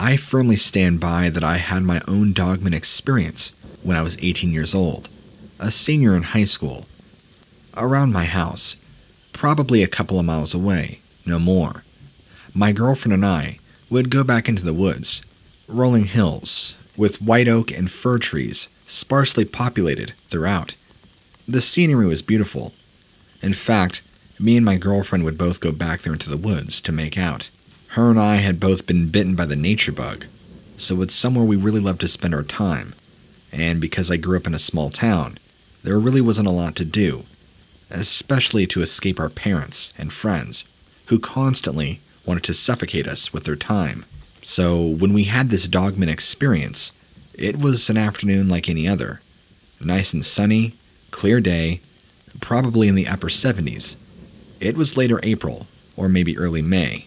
I firmly stand by that I had my own Dogman experience when I was 18 years old, a senior in high school, around my house, probably a couple of miles away, no more. My girlfriend and I would go back into the woods, rolling hills, with white oak and fir trees sparsely populated throughout. The scenery was beautiful. In fact, me and my girlfriend would both go back there into the woods to make out. Her and I had both been bitten by the nature bug, so it's somewhere we really loved to spend our time, and because I grew up in a small town, there really wasn't a lot to do, especially to escape our parents and friends, who constantly wanted to suffocate us with their time. So when we had this Dogman experience, it was an afternoon like any other. Nice and sunny, clear day, probably in the upper 70s. It was later April, or maybe early May.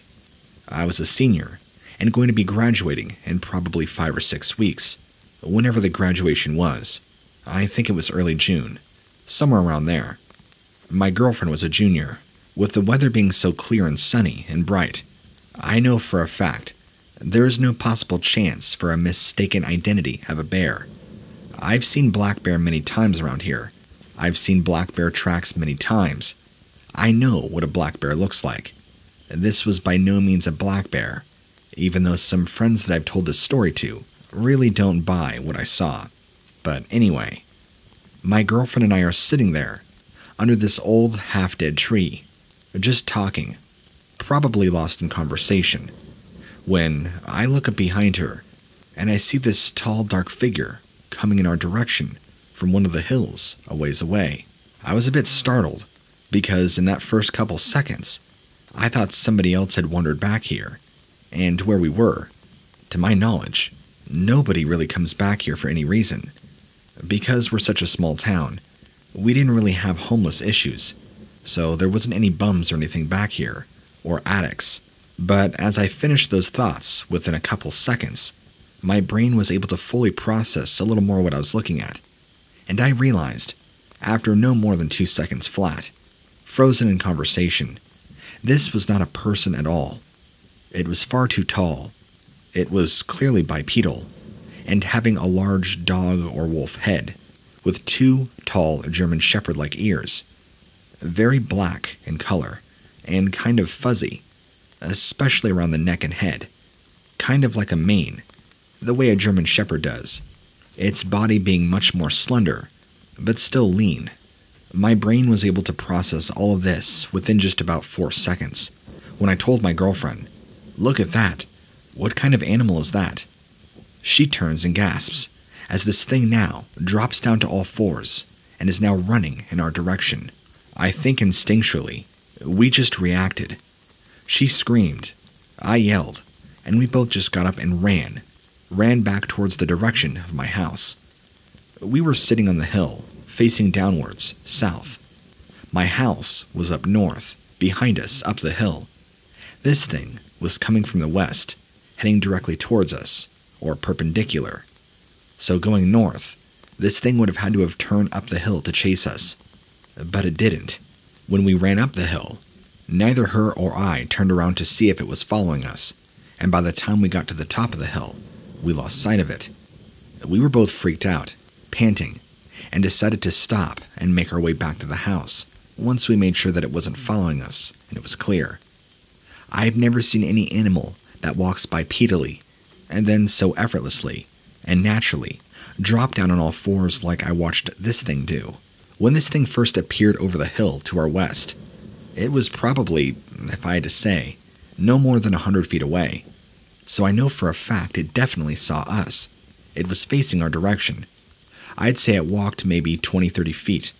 I was a senior, and going to be graduating in probably 5 or 6 weeks, whenever the graduation was. I think it was early June, somewhere around there. My girlfriend was a junior. With the weather being so clear and sunny and bright, I know for a fact there is no possible chance for a mistaken identity of a bear. I've seen black bear many times around here. I've seen black bear tracks many times. I know what a black bear looks like. This was by no means a black bear, even though some friends that I've told this story to really don't buy what I saw. But anyway, my girlfriend and I are sitting there, under this old half-dead tree, just talking, probably lost in conversation, when I look up behind her, and I see this tall, dark figure coming in our direction from one of the hills a ways away. I was a bit startled, because in that first couple seconds, I thought somebody else had wandered back here, and where we were. To my knowledge, nobody really comes back here for any reason. Because we're such a small town, we didn't really have homeless issues, so there wasn't any bums or anything back here, or addicts. But as I finished those thoughts within a couple seconds, my brain was able to fully process a little more what I was looking at, and I realized, after no more than 2 seconds flat, frozen in conversation, this was not a person at all. It was far too tall. It was clearly bipedal, and having a large dog or wolf head, with two tall German Shepherd-like ears, very black in color, and kind of fuzzy, especially around the neck and head, kind of like a mane, the way a German Shepherd does, its body being much more slender, but still lean. My brain was able to process all of this within just about 4 seconds, when I told my girlfriend, "Look at that, what kind of animal is that?" She turns and gasps, as this thing now drops down to all fours and is now running in our direction. I think instinctually, we just reacted. She screamed, I yelled, and we both just got up and ran back towards the direction of my house. We were sitting on the hill, facing downwards, south. My house was up north, behind us, up the hill. This thing was coming from the west, heading directly towards us, or perpendicular. So going north, this thing would have had to have turned up the hill to chase us. But it didn't. When we ran up the hill, neither her or I turned around to see if it was following us, and by the time we got to the top of the hill, we lost sight of it. We were both freaked out, panting, and decided to stop and make our way back to the house once we made sure that it wasn't following us and it was clear. I've never seen any animal that walks bipedally and then so effortlessly and naturally dropped down on all fours like I watched this thing do. When this thing first appeared over the hill to our west, it was probably, if I had to say, no more than 100 feet away. So I know for a fact it definitely saw us. It was facing our direction. I'd say it walked maybe 20-30 feet,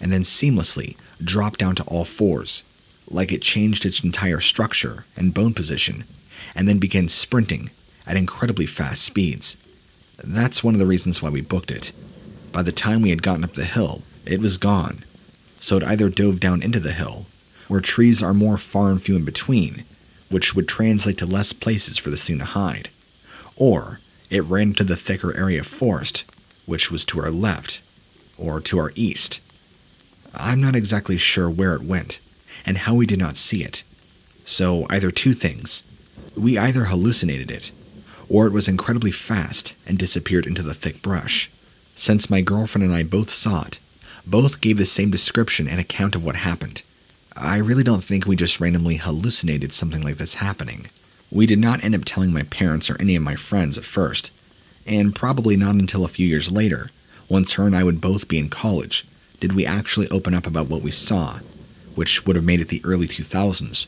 and then seamlessly dropped down to all fours, like it changed its entire structure and bone position, and then began sprinting at incredibly fast speeds. That's one of the reasons why we booked it. By the time we had gotten up the hill, it was gone, so it either dove down into the hill, where trees are more far and few in between, which would translate to less places for this thing to hide, or it ran into the thicker area of forest, which was to our left, or to our east. I'm not exactly sure where it went, and how we did not see it. So either two things, we either hallucinated it, or it was incredibly fast and disappeared into the thick brush. Since my girlfriend and I both saw it, both gave the same description and account of what happened. I really don't think we just randomly hallucinated something like this happening. We did not end up telling my parents or any of my friends at first, and probably not until a few years later, once her and I would both be in college, did we actually open up about what we saw, which would have made it the early 2000s,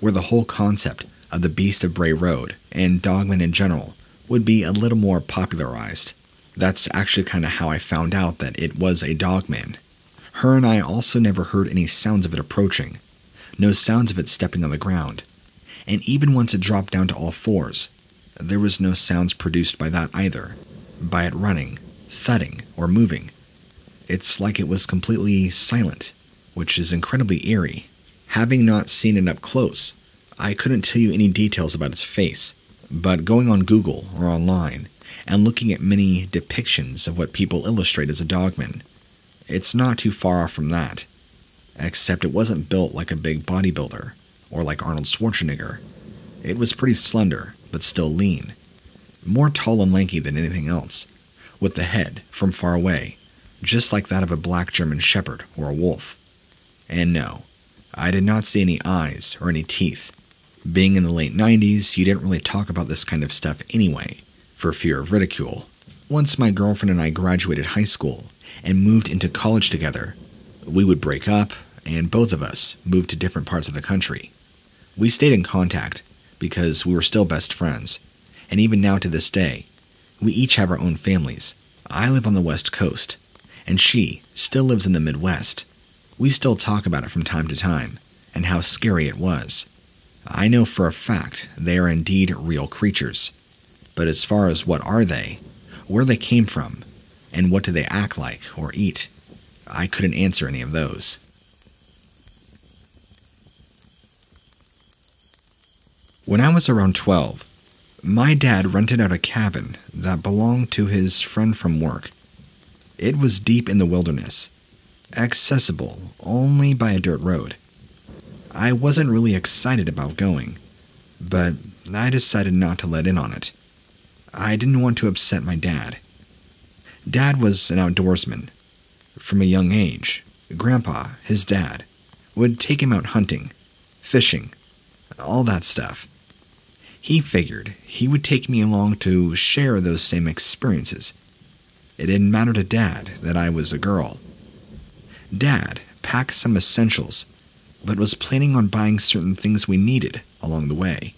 where the whole concept of the Beast of Bray Road and Dogmen in general would be a little more popularized. That's actually kind of how I found out that it was a dogman. Her and I also never heard any sounds of it approaching, no sounds of it stepping on the ground, and even once it dropped down to all fours, there was no sounds produced by that either, by it running, thudding, or moving. It's like it was completely silent, which is incredibly eerie. Having not seen it up close, I couldn't tell you any details about its face, but going on Google or online and looking at many depictions of what people illustrate as a dogman, it's not too far off from that, except it wasn't built like a big bodybuilder or like Arnold Schwarzenegger. It was pretty slender, but still lean, more tall and lanky than anything else, with the head from far away, just like that of a black German shepherd or a wolf. And no, I did not see any eyes or any teeth. Being in the late 90s, you didn't really talk about this kind of stuff anyway, for fear of ridicule. Once my girlfriend and I graduated high school and moved into college together, we would break up, and both of us moved to different parts of the country. We stayed in contact because we were still best friends, and even now to this day, we each have our own families. I live on the West Coast, and she still lives in the Midwest. We still talk about it from time to time, and how scary it was. I know for a fact they are indeed real creatures, but as far as what are they, where they came from, and what do they act like or eat, I couldn't answer any of those. When I was around 12, my dad rented out a cabin that belonged to his friend from work. It was deep in the wilderness, accessible only by a dirt road. I wasn't really excited about going, but I decided not to let in on it. I didn't want to upset my dad. Dad was an outdoorsman. From a young age, Grandpa, his dad, would take him out hunting, fishing, all that stuff. He figured he would take me along to share those same experiences. It didn't matter to Dad that I was a girl. Dad packed some essentials, but was planning on buying certain things we needed along the way.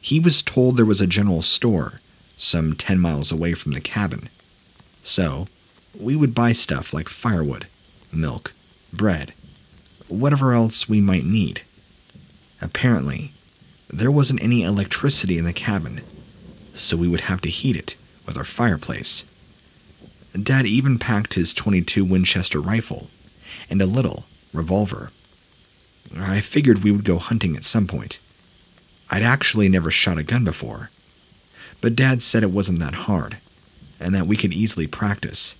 He was told there was a general store some 10 miles away from the cabin, so we would buy stuff like firewood, milk, bread, whatever else we might need. Apparently, there wasn't any electricity in the cabin, so we would have to heat it with our fireplace. Dad even packed his .22 Winchester rifle and a little revolver. I figured we would go hunting at some point. I'd actually never shot a gun before, but Dad said it wasn't that hard and that we could easily practice.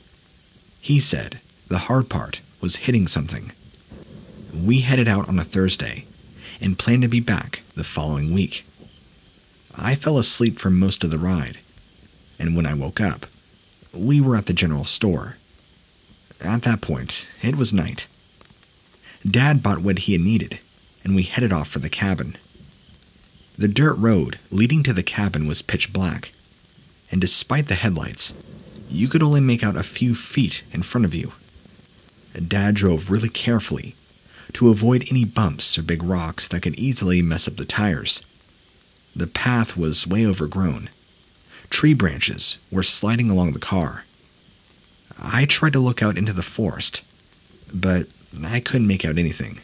He said the hard part was hitting something. We headed out on a Thursday and planned to be back the following week. I fell asleep for most of the ride, and when I woke up, we were at the general store. At that point, it was night. Dad bought what he had needed, and we headed off for the cabin. The dirt road leading to the cabin was pitch black, and despite the headlights, you could only make out a few feet in front of you. Dad drove really carefully to avoid any bumps or big rocks that could easily mess up the tires. The path was way overgrown. Tree branches were sliding along the car. I tried to look out into the forest, but I couldn't make out anything.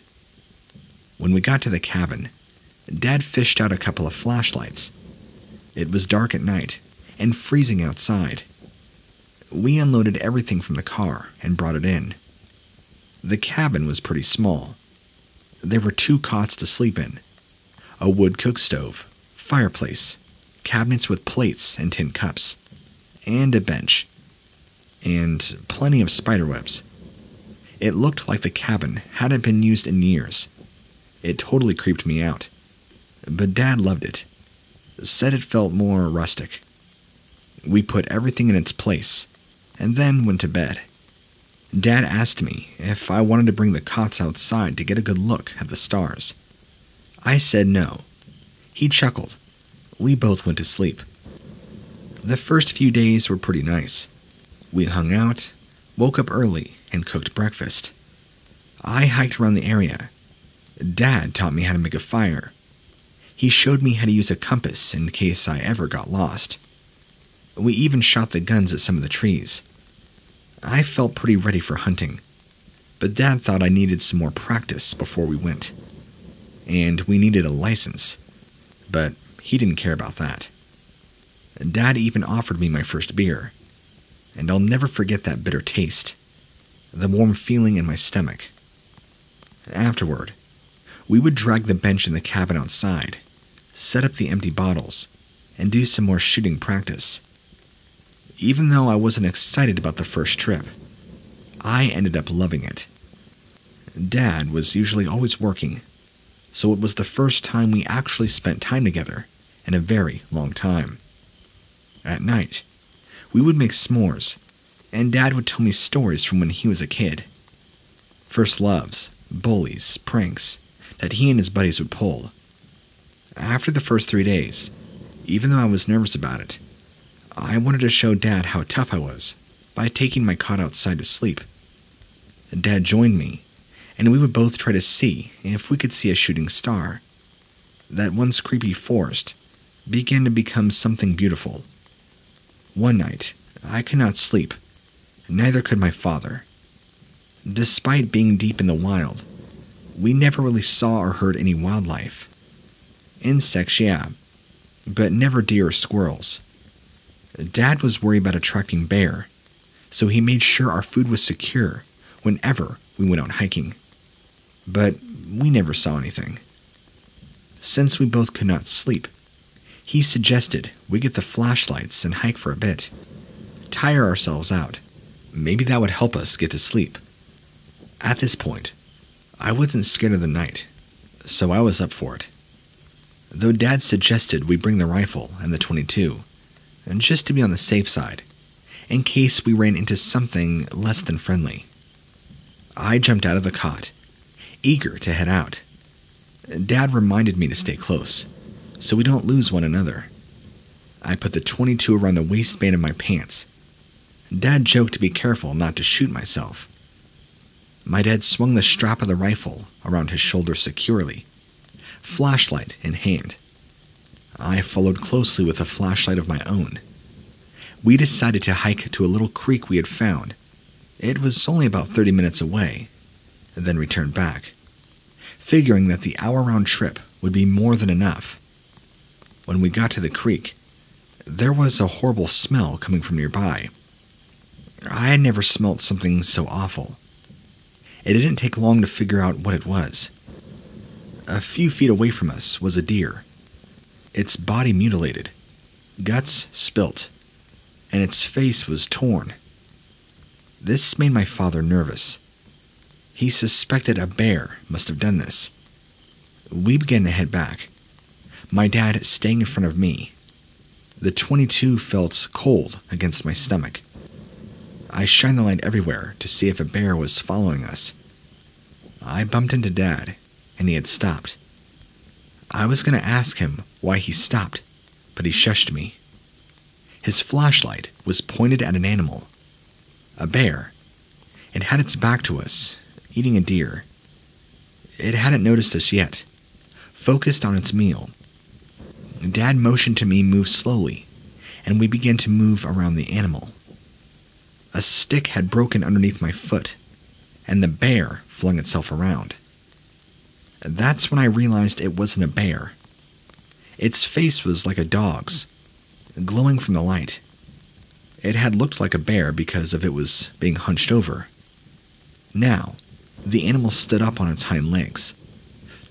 When we got to the cabin, Dad fished out a couple of flashlights. It was dark at night and freezing outside. We unloaded everything from the car and brought it in. The cabin was pretty small. There were 2 cots to sleep in, a wood cook stove, fireplace, cabinets with plates and tin cups, and a bench, and plenty of spiderwebs. It looked like the cabin hadn't been used in years. It totally creeped me out, but Dad loved it. said it felt more rustic. We put everything in its place, and then went to bed. Dad asked me if I wanted to bring the cots outside to get a good look at the stars. I said no. He chuckled. We both went to sleep. The first few days were pretty nice. We hung out, woke up early, and cooked breakfast. I hiked around the area. Dad taught me how to make a fire. He showed me how to use a compass in case I ever got lost. We even shot the guns at some of the trees. I felt pretty ready for hunting, but Dad thought I needed some more practice before we went. And we needed a license, but he didn't care about that. Dad even offered me my first beer, and I'll never forget that bitter taste, the warm feeling in my stomach. Afterward, we would drag the bench in the cabin outside, set up the empty bottles, and do some more shooting practice. Even though I wasn't excited about the first trip, I ended up loving it. Dad was usually always working, so it was the first time we actually spent time together in a very long time. At night, we would make s'mores, and Dad would tell me stories from when he was a kid. First loves, bullies, pranks that he and his buddies would pull. After the first 3 days, even though I was nervous about it, I wanted to show Dad how tough I was by taking my cot outside to sleep. Dad joined me, and we would both try to see if we could see a shooting star. That once creepy forest began to become something beautiful. One night, I could not sleep, neither could my father. Despite being deep in the wild, we never really saw or heard any wildlife. Insects, yeah, but never deer or squirrels. Dad was worried about attracting bear, so he made sure our food was secure whenever we went out hiking. But we never saw anything. Since we both could not sleep, he suggested we get the flashlights and hike for a bit, tire ourselves out. Maybe that would help us get to sleep. At this point, I wasn't scared of the night, so I was up for it. Though Dad suggested we bring the rifle and the .22, and just to be on the safe side, in case we ran into something less than friendly. I jumped out of the cot, eager to head out. Dad reminded me to stay close, so we don't lose one another. I put the .22 around the waistband of my pants. Dad joked to be careful not to shoot myself. My dad swung the strap of the rifle around his shoulder securely, flashlight in hand. I followed closely with a flashlight of my own. We decided to hike to a little creek we had found. It was only about 30 minutes away, then returned back, figuring that the hour round trip would be more than enough. When we got to the creek, there was a horrible smell coming from nearby. I had never smelt something so awful. It didn't take long to figure out what it was. A few feet away from us was a deer. Its body mutilated, guts spilt, and its face was torn. This made my father nervous. He suspected a bear must have done this. We began to head back, my dad staying in front of me. The .22 felt cold against my stomach. I shined the light everywhere to see if a bear was following us. I bumped into Dad, and he had stopped. I was going to ask him why he stopped, but he shushed me. His flashlight was pointed at an animal, a bear. It had its back to us, eating a deer. It hadn't noticed us yet, focused on its meal. Dad motioned to me move slowly, and we began to move around the animal. A stick had broken underneath my foot, and the bear flung itself around. That's when I realized it wasn't a bear. Its face was like a dog's, glowing from the light. It had looked like a bear because of it was being hunched over. Now, the animal stood up on its hind legs,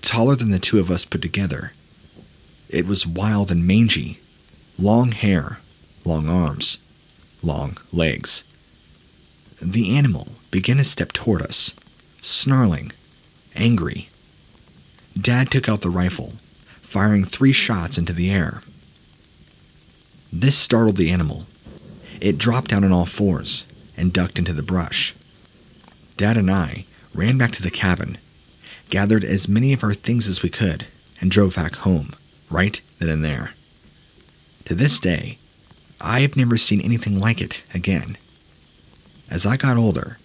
taller than the two of us put together. It was wild and mangy, long hair, long arms, long legs. The animal began to step toward us, snarling, angry. Dad took out the rifle, firing 3 shots into the air, This startled the animal. It dropped down on all fours and ducked into the brush. Dad and I ran back to the cabin, gathered as many of our things as we could, and drove back home, right then and there. To this day, I have never seen anything like it again. As I got older,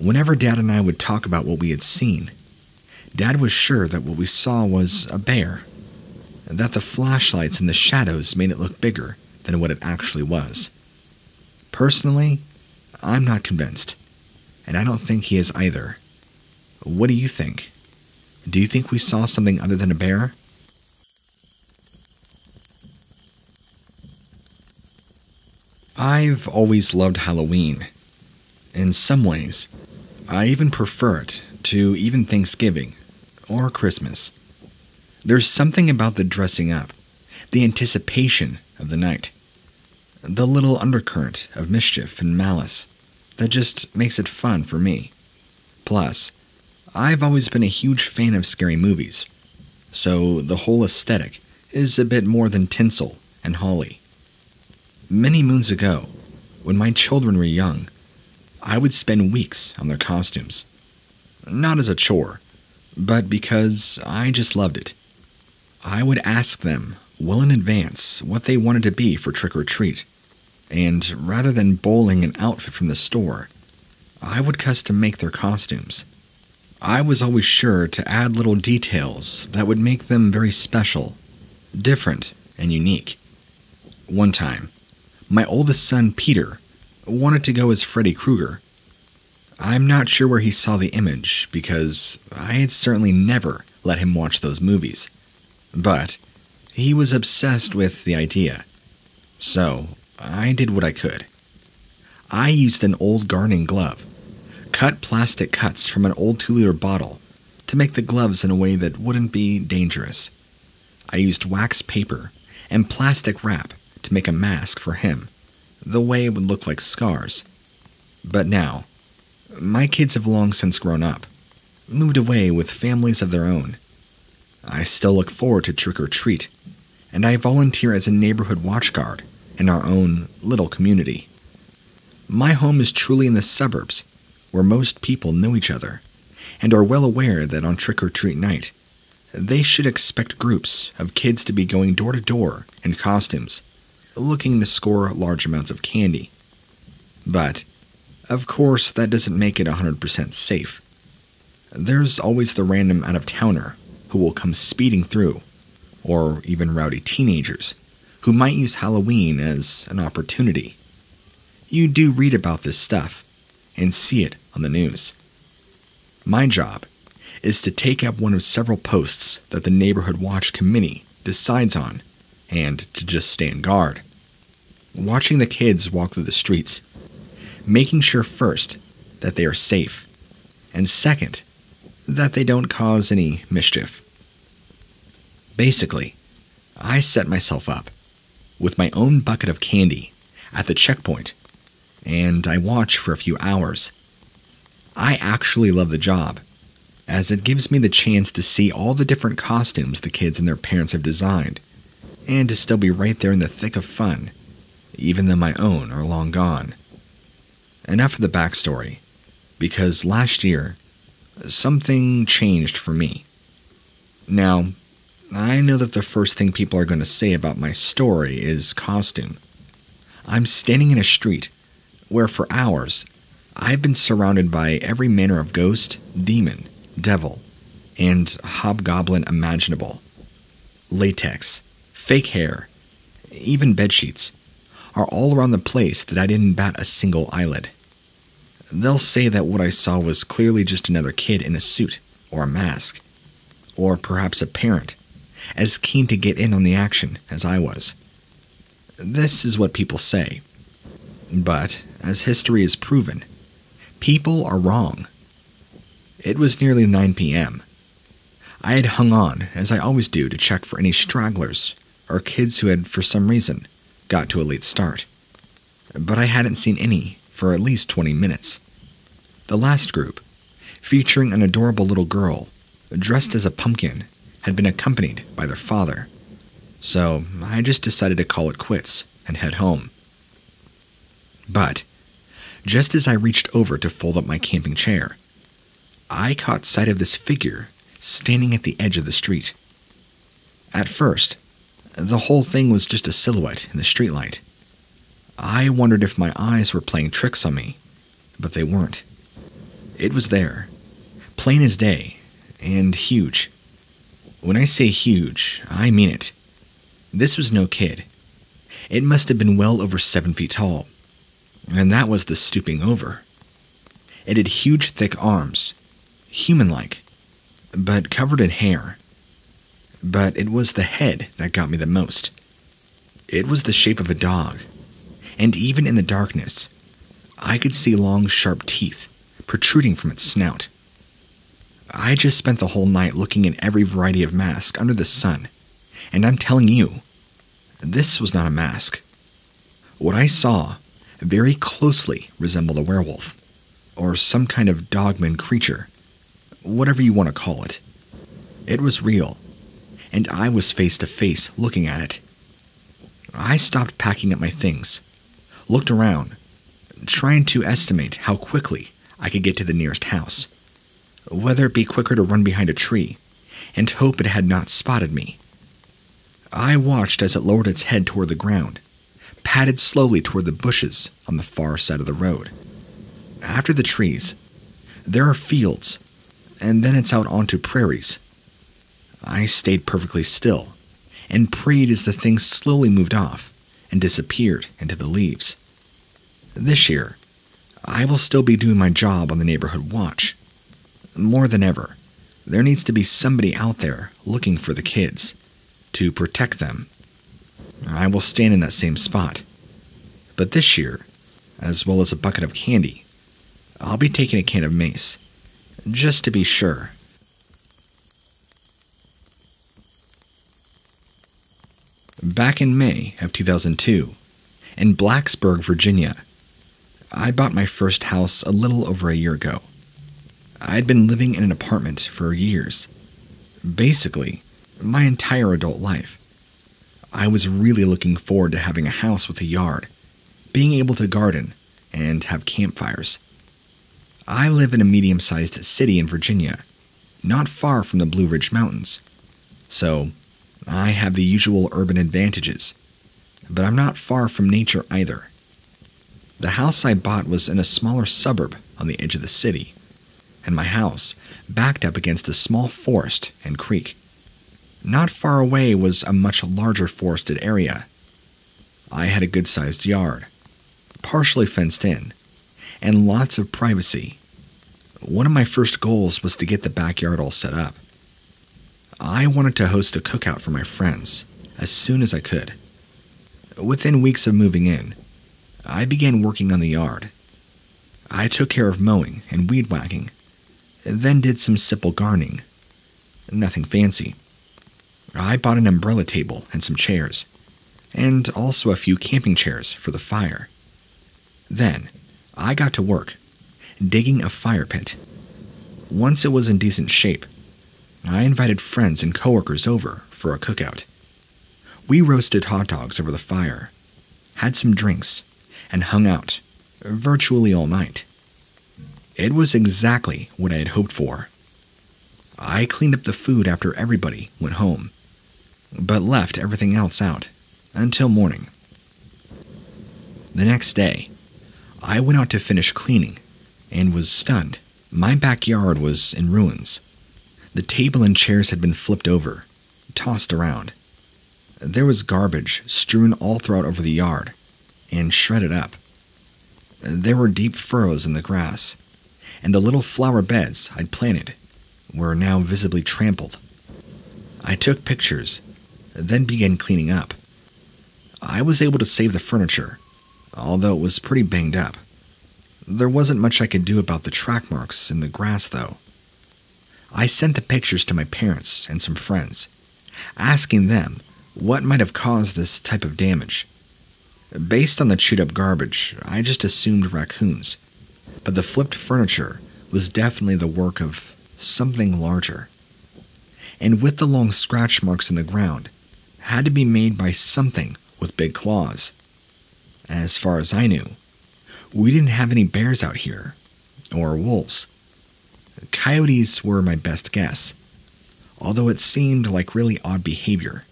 whenever Dad and I would talk about what we had seen, Dad was sure that what we saw was a bear, and that the flashlights and the shadows made it look bigger than what it actually was. Personally, I'm not convinced, and I don't think he is either. What do you think? Do you think we saw something other than a bear? I've always loved Halloween. In some ways, I even prefer it to even Thanksgiving or Christmas. There's something about the dressing up, the anticipation of the night, the little undercurrent of mischief and malice that just makes it fun for me. Plus, I've always been a huge fan of scary movies, so the whole aesthetic is a bit more than tinsel and holly. Many moons ago, when my children were young, I would spend weeks on their costumes. Not as a chore, but because I just loved it. I would ask them well in advance what they wanted to be for trick or treat, and rather than bowling an outfit from the store, I would custom make their costumes. I was always sure to add little details that would make them very special, different, and unique. One time, my oldest son, Peter, wanted to go as Freddy Krueger. I'm not sure where he saw the image because I had certainly never let him watch those movies, but he was obsessed with the idea. So I did what I could. I used an old gardening glove, cut plastic cuts from an old 2-liter bottle to make the gloves in a way that wouldn't be dangerous. I used wax paper and plastic wrap to make a mask for him, the way it would look like scars. But now, my kids have long since grown up, moved away with families of their own. I still look forward to trick or treat, and I volunteer as a neighborhood watch guard in our own little community. My home is truly in the suburbs, where most people know each other, and are well aware that on trick or treat night, they should expect groups of kids to be going door to door in costumes, looking to score large amounts of candy. But, of course, that doesn't make it 100% safe. There's always the random out-of-towner who will come speeding through, or even rowdy teenagers, who might use Halloween as an opportunity. You do read about this stuff, and see it on the news. My job is to take up one of several posts that the Neighborhood Watch Committee decides on, and to just stand guard, watching the kids walk through the streets, making sure first that they are safe, and second, that they don't cause any mischief. Basically, I set myself up with my own bucket of candy at the checkpoint, and I watch for a few hours. I actually love the job, as it gives me the chance to see all the different costumes the kids and their parents have designed, and to still be right there in the thick of fun, even though my own are long gone. Enough of the backstory, because last year, something changed for me. Now, I know that the first thing people are going to say about my story is costume. I'm standing in a street where for hours, I've been surrounded by every manner of ghost, demon, devil, and hobgoblin imaginable. Latex, fake hair, even bedsheets, are all around the place that I didn't bat a single eyelid. They'll say that what I saw was clearly just another kid in a suit or a mask, or perhaps a parent, as keen to get in on the action as I was. This is what people say. But, as history has proven, people are wrong. It was nearly 9 p.m. I had hung on, as I always do, to check for any stragglers or kids who had, for some reason, got to a late start. But I hadn't seen any for at least 20 minutes. The last group, featuring an adorable little girl dressed as a pumpkin, had been accompanied by their father. So I just decided to call it quits and head home. But just as I reached over to fold up my camping chair, I caught sight of this figure standing at the edge of the street. At first, the whole thing was just a silhouette in the streetlight. I wondered if my eyes were playing tricks on me, but they weren't. It was there, plain as day, and huge. When I say huge, I mean it. This was no kid. It must have been well over 7 feet tall, and that was the stooping over. It had huge, thick arms, human-like, but covered in hair. But it was the head that got me the most. It was the shape of a dog, and even in the darkness, I could see long, sharp teeth protruding from its snout. I just spent the whole night looking at every variety of mask under the sun, and I'm telling you, this was not a mask. What I saw very closely resembled a werewolf, or some kind of dogman creature, whatever you want to call it. It was real, and I was face to face looking at it. I stopped packing up my things, looked around, trying to estimate how quickly I could get to the nearest house, whether it be quicker to run behind a tree, and hope it had not spotted me. I watched as it lowered its head toward the ground, padded slowly toward the bushes on the far side of the road. After the trees, there are fields, and then it's out onto prairies. I stayed perfectly still and prayed as the thing slowly moved off and disappeared into the leaves. This year, I will still be doing my job on the neighborhood watch. More than ever, there needs to be somebody out there looking for the kids to protect them. I will stand in that same spot. But this year, as well as a bucket of candy, I'll be taking a can of mace, just to be sure. Back in May of 2002, in Blacksburg, Virginia, I bought my first house a little over a year ago. I'd been living in an apartment for years, basically my entire adult life. I was really looking forward to having a house with a yard, being able to garden, and have campfires. I live in a medium-sized city in Virginia, not far from the Blue Ridge Mountains, so I have the usual urban advantages, but I'm not far from nature either. The house I bought was in a smaller suburb on the edge of the city, and my house backed up against a small forest and creek. Not far away was a much larger forested area. I had a good-sized yard, partially fenced in, and lots of privacy. One of my first goals was to get the backyard all set up. I wanted to host a cookout for my friends as soon as I could. Within weeks of moving in, I began working on the yard. I took care of mowing and weed whacking, then did some simple gardening. Nothing fancy. I bought an umbrella table and some chairs, and also a few camping chairs for the fire. Then, I got to work, digging a fire pit. Once it was in decent shape, I invited friends and coworkers over for a cookout. We roasted hot dogs over the fire, had some drinks, and hung out virtually all night. It was exactly what I had hoped for. I cleaned up the food after everybody went home, but left everything else out until morning. The next day, I went out to finish cleaning and was stunned. My backyard was in ruins. The table and chairs had been flipped over, tossed around. There was garbage strewn all throughout over the yard and shredded up. There were deep furrows in the grass, and the little flower beds I'd planted were now visibly trampled. I took pictures, then began cleaning up. I was able to save the furniture, although it was pretty banged up. There wasn't much I could do about the track marks in the grass, though. I sent the pictures to my parents and some friends, asking them what might have caused this type of damage. Based on the chewed-up garbage, I just assumed raccoons, but the flipped furniture was definitely the work of something larger, and with the long scratch marks in the ground, had to be made by something with big claws, as far as I knew. We didn't have any bears out here, or wolves. Coyotes were my best guess, although it seemed like really odd behavior.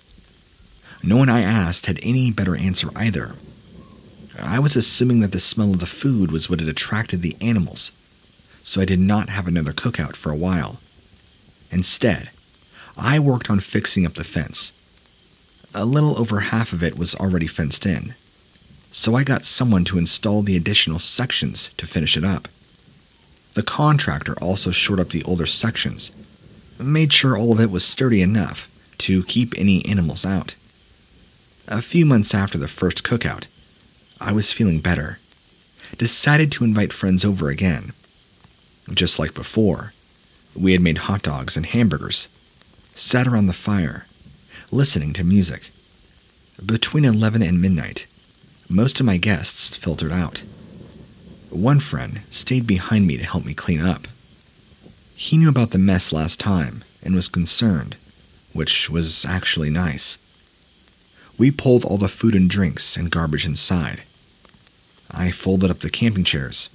No one I asked had any better answer either. I was assuming that the smell of the food was what had attracted the animals, so I did not have another cookout for a while. Instead, I worked on fixing up the fence. A little over half of it was already fenced in, so I got someone to install the additional sections to finish it up. The contractor also shored up the older sections, made sure all of it was sturdy enough to keep any animals out. A few months after the first cookout, I was feeling better. Decided to invite friends over again. Just like before, we had made hot dogs and hamburgers, sat around the fire, listening to music. Between 11 and midnight, most of my guests filtered out. One friend stayed behind me to help me clean up. He knew about the mess last time and was concerned, which was actually nice. We pulled all the food and drinks and garbage inside. I folded up the camping chairs,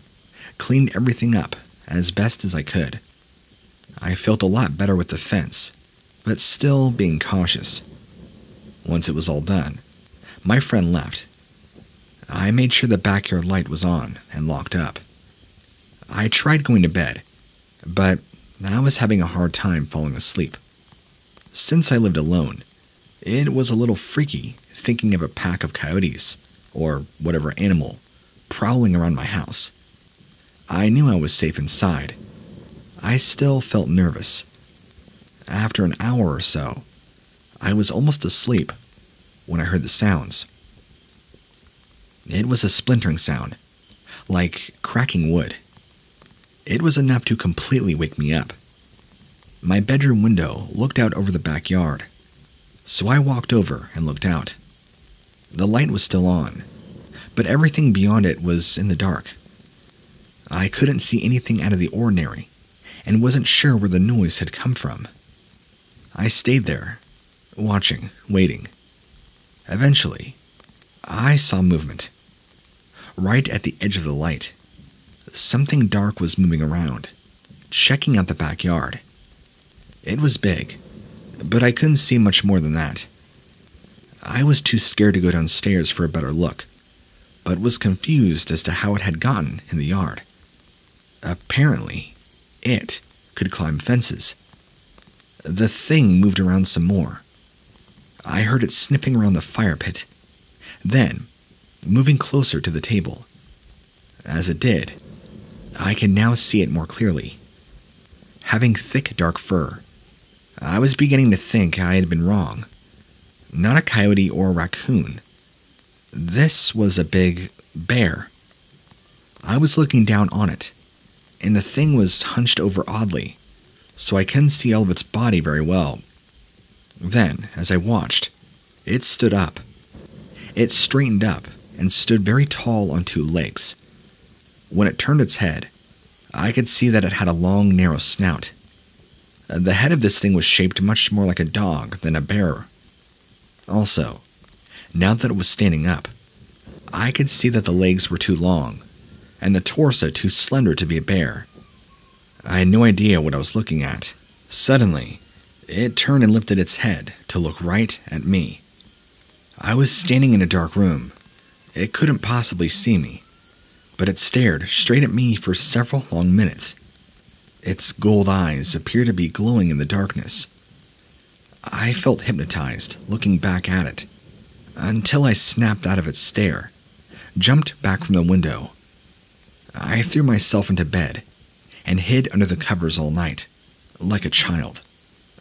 cleaned everything up as best as I could. I felt a lot better with the fence, but still being cautious. Once it was all done, my friend left. I made sure the backyard light was on and locked up. I tried going to bed, but I was having a hard time falling asleep. Since I lived alone, it was a little freaky thinking of a pack of coyotes, or whatever animal, prowling around my house. I knew I was safe inside. I still felt nervous. After an hour or so, I was almost asleep when I heard the sounds. It was a splintering sound, like cracking wood. It was enough to completely wake me up. My bedroom window looked out over the backyard. So I walked over and looked out. The light was still on, but everything beyond it was in the dark. I couldn't see anything out of the ordinary and wasn't sure where the noise had come from. I stayed there, watching, waiting. Eventually, I saw movement. Right at the edge of the light, something dark was moving around, checking out the backyard. It was big, but I couldn't see much more than that. I was too scared to go downstairs for a better look, but was confused as to how it had gotten in the yard. Apparently, it could climb fences. The thing moved around some more. I heard it snipping around the fire pit, then moving closer to the table. As it did, I could now see it more clearly. Having thick, dark fur, I was beginning to think I had been wrong. Not a coyote or a raccoon. This was a big bear. I was looking down on it, and the thing was hunched over oddly, so I couldn't see all of its body very well. Then, as I watched, it stood up. It straightened up and stood very tall on two legs. When it turned its head, I could see that it had a long, narrow snout. The head of this thing was shaped much more like a dog than a bear. Also, now that it was standing up, I could see that the legs were too long, and the torso too slender to be a bear. I had no idea what I was looking at. Suddenly, it turned and lifted its head to look right at me. I was standing in a dark room. It couldn't possibly see me, but it stared straight at me for several long minutes. Its gold eyes appeared to be glowing in the darkness. I felt hypnotized, looking back at it, until I snapped out of its stare, jumped back from the window. I threw myself into bed and hid under the covers all night, like a child,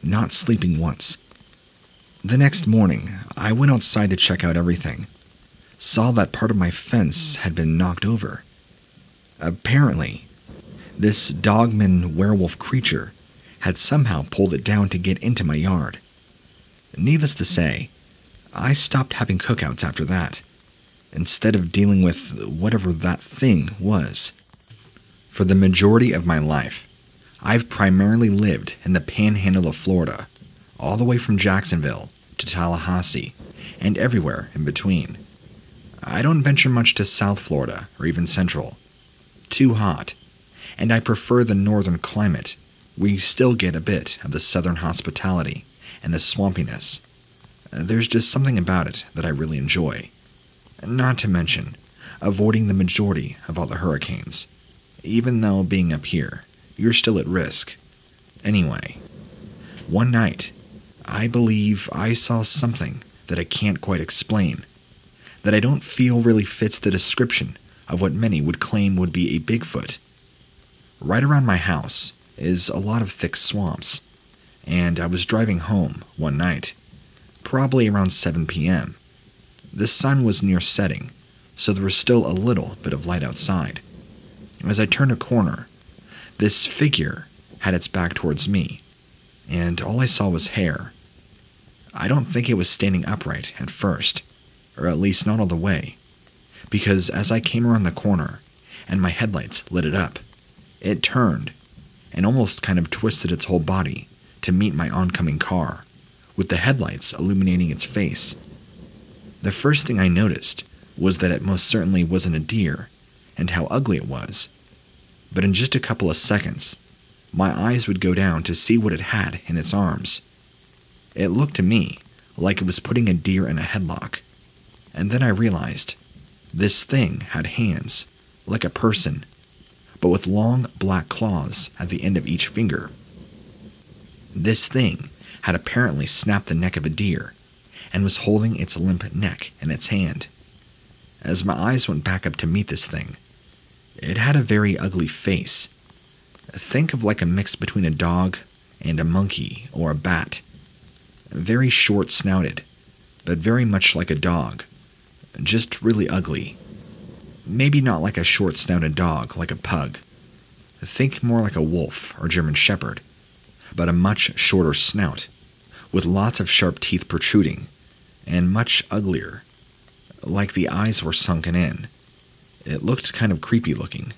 not sleeping once. The next morning, I went outside to check out everything. Saw that part of my fence had been knocked over. Apparently, this dogman werewolf creature had somehow pulled it down to get into my yard. Needless to say, I stopped having cookouts after that, instead of dealing with whatever that thing was. For the majority of my life, I've primarily lived in the panhandle of Florida, all the way from Jacksonville to Tallahassee, and everywhere in between. I don't venture much to South Florida or even Central. Too hot. And I prefer the northern climate. We still get a bit of the southern hospitality and the swampiness. There's just something about it that I really enjoy. Not to mention avoiding the majority of all the hurricanes. Even though being up here, you're still at risk. Anyway, one night, I believe I saw something that I can't quite explain, that I don't feel really fits the description of what many would claim would be a Bigfoot. Right around my house is a lot of thick swamps, and I was driving home one night, probably around 7 p.m. The sun was near setting, so there was still a little bit of light outside. As I turned a corner, this figure had its back towards me, and all I saw was hair. I don't think it was standing upright at first, or at least not all the way, because as I came around the corner and my headlights lit it up, it turned and almost kind of twisted its whole body to meet my oncoming car, with the headlights illuminating its face. The first thing I noticed was that it most certainly wasn't a deer, and how ugly it was. But in just a couple of seconds, my eyes would go down to see what it had in its arms. It looked to me like it was putting a deer in a headlock. And then I realized this thing had hands, like a person, but with long black claws at the end of each finger. This thing had apparently snapped the neck of a deer and was holding its limp neck in its hand. As my eyes went back up to meet this thing, it had a very ugly face. Think of like a mix between a dog and a monkey or a bat. Very short-snouted, but very much like a dog. Just really ugly. Maybe not like a short-snouted dog, like a pug. Think more like a wolf or German shepherd, but a much shorter snout, with lots of sharp teeth protruding, and much uglier, like the eyes were sunken in. It looked kind of creepy looking,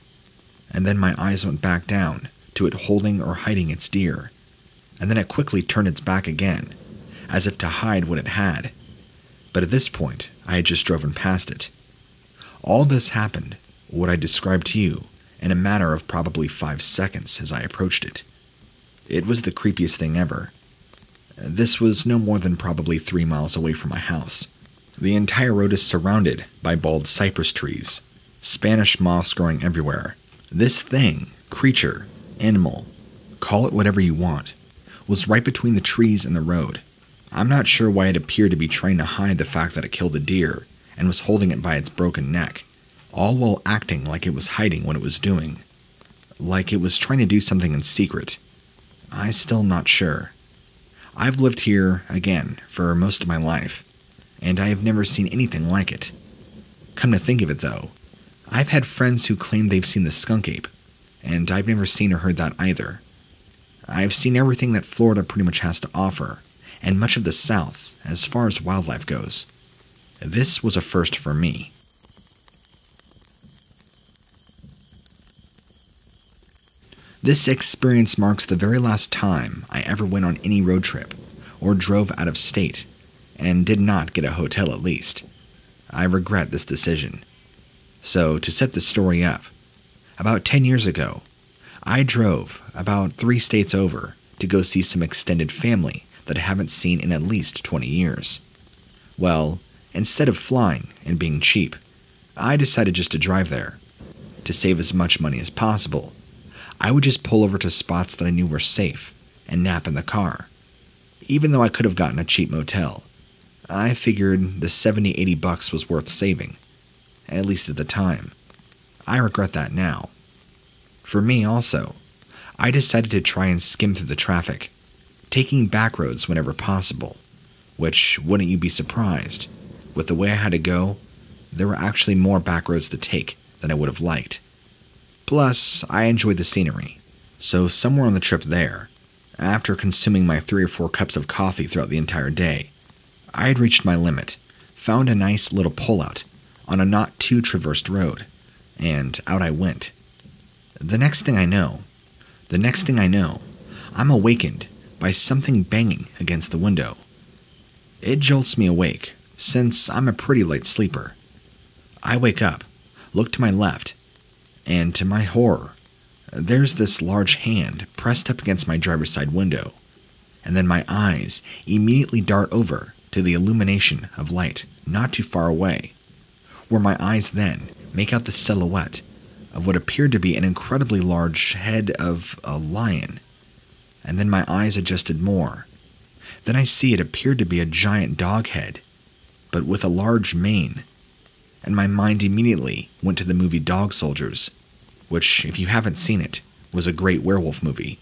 and then my eyes went back down to it holding or hiding its deer, and then it quickly turned its back again, as if to hide what it had, but at this point I had just driven past it. All this happened, what I described to you, in a matter of probably 5 seconds as I approached it. It was the creepiest thing ever. This was no more than probably 3 miles away from my house. The entire road is surrounded by bald cypress trees, Spanish moss growing everywhere. This thing, creature, animal, call it whatever you want, was right between the trees and the road. I'm not sure why it appeared to be trying to hide the fact that it killed a deer and was holding it by its broken neck, all while acting like it was hiding what it was doing, like it was trying to do something in secret. I'm still not sure. I've lived here, again, for most of my life, and I have never seen anything like it. Come to think of it, though, I've had friends who claim they've seen the skunk ape, and I've never seen or heard that either. I've seen everything that Florida pretty much has to offer, and much of the South, as far as wildlife goes. This was a first for me. This experience marks the very last time I ever went on any road trip, or drove out of state, and did not get a hotel at least. I regret this decision. So, to set this story up, about 10 years ago, I drove about 3 states over to go see some extended family that I haven't seen in at least 20 years. Well, instead of flying and being cheap, I decided just to drive there. To save as much money as possible, I would just pull over to spots that I knew were safe and nap in the car. Even though I could have gotten a cheap motel, I figured the 70-80 bucks was worth saving, at least at the time. I regret that now. For me also, I decided to try and skim through the traffic, taking back roads whenever possible, which, wouldn't you be surprised, with the way I had to go, there were actually more back roads to take than I would have liked. Plus, I enjoyed the scenery, so somewhere on the trip there, after consuming my 3 or 4 cups of coffee throughout the entire day, I had reached my limit, found a nice little pullout on a not-too-traversed road, and out I went. The next thing I know, I'm awakened by something banging against the window. It jolts me awake, since I'm a pretty light sleeper. I wake up, look to my left, and to my horror, there's this large hand pressed up against my driver's side window, and then my eyes immediately dart over to the illumination of light not too far away, where my eyes then make out the silhouette of what appeared to be an incredibly large head of a lion, and then my eyes adjusted more. Then I see it appeared to be a giant dog head, but with a large mane, and my mind immediately went to the movie Dog Soldiers, which, if you haven't seen it, was a great werewolf movie.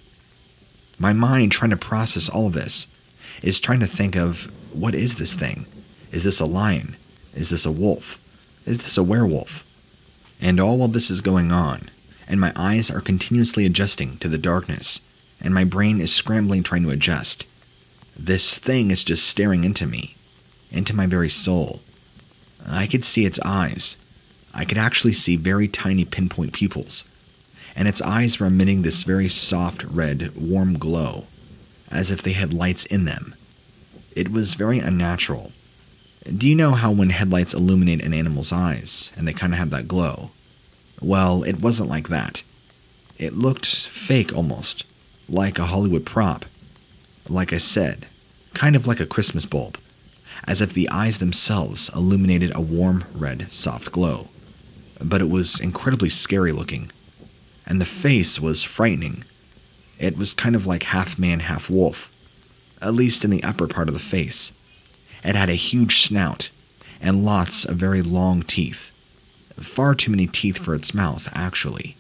My mind, trying to process all of this, is trying to think of, what is this thing? Is this a lion? Is this a wolf? Is this a werewolf? And all while this is going on, and my eyes are continuously adjusting to the darkness, and my brain is scrambling trying to adjust, this thing is just staring into me, into my very soul. I could see its eyes. I could actually see very tiny pinpoint pupils, and its eyes were emitting this very soft, red, warm glow, as if they had lights in them. It was very unnatural. Do you know how when headlights illuminate an animal's eyes, and they kind of have that glow? Well, it wasn't like that. It looked fake almost, like a Hollywood prop. Like I said, kind of like a Christmas bulb, as if the eyes themselves illuminated a warm, red, soft glow. But it was incredibly scary looking, and the face was frightening. It was kind of like half man, half wolf, at least in the upper part of the face. It had a huge snout, and lots of very long teeth. Far too many teeth for its mouth, actually.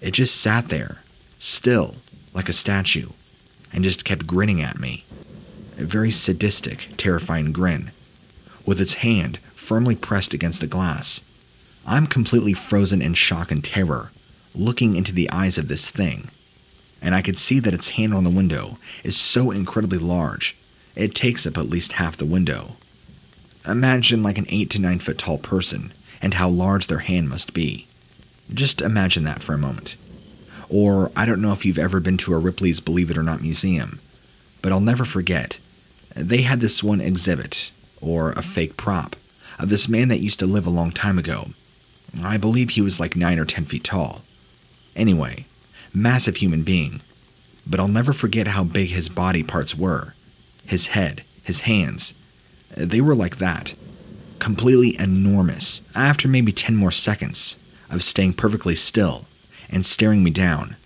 It just sat there, still, like a statue, and just kept grinning at me. A very sadistic, terrifying grin, with its hand firmly pressed against the glass. I'm completely frozen in shock and terror, looking into the eyes of this thing, and I could see that its hand on the window is so incredibly large, it takes up at least half the window. Imagine like an 8 to 9 foot tall person, and how large their hand must be. Just imagine that for a moment. Or, I don't know if you've ever been to a Ripley's Believe It or Not museum, but I'll never forget, they had this one exhibit, or a fake prop, of this man that used to live a long time ago. I believe he was like 9 or 10 feet tall. Anyway, massive human being, but I'll never forget how big his body parts were. His head, his hands, they were like that. Completely enormous. After maybe 10 more seconds of staying perfectly still and staring me down,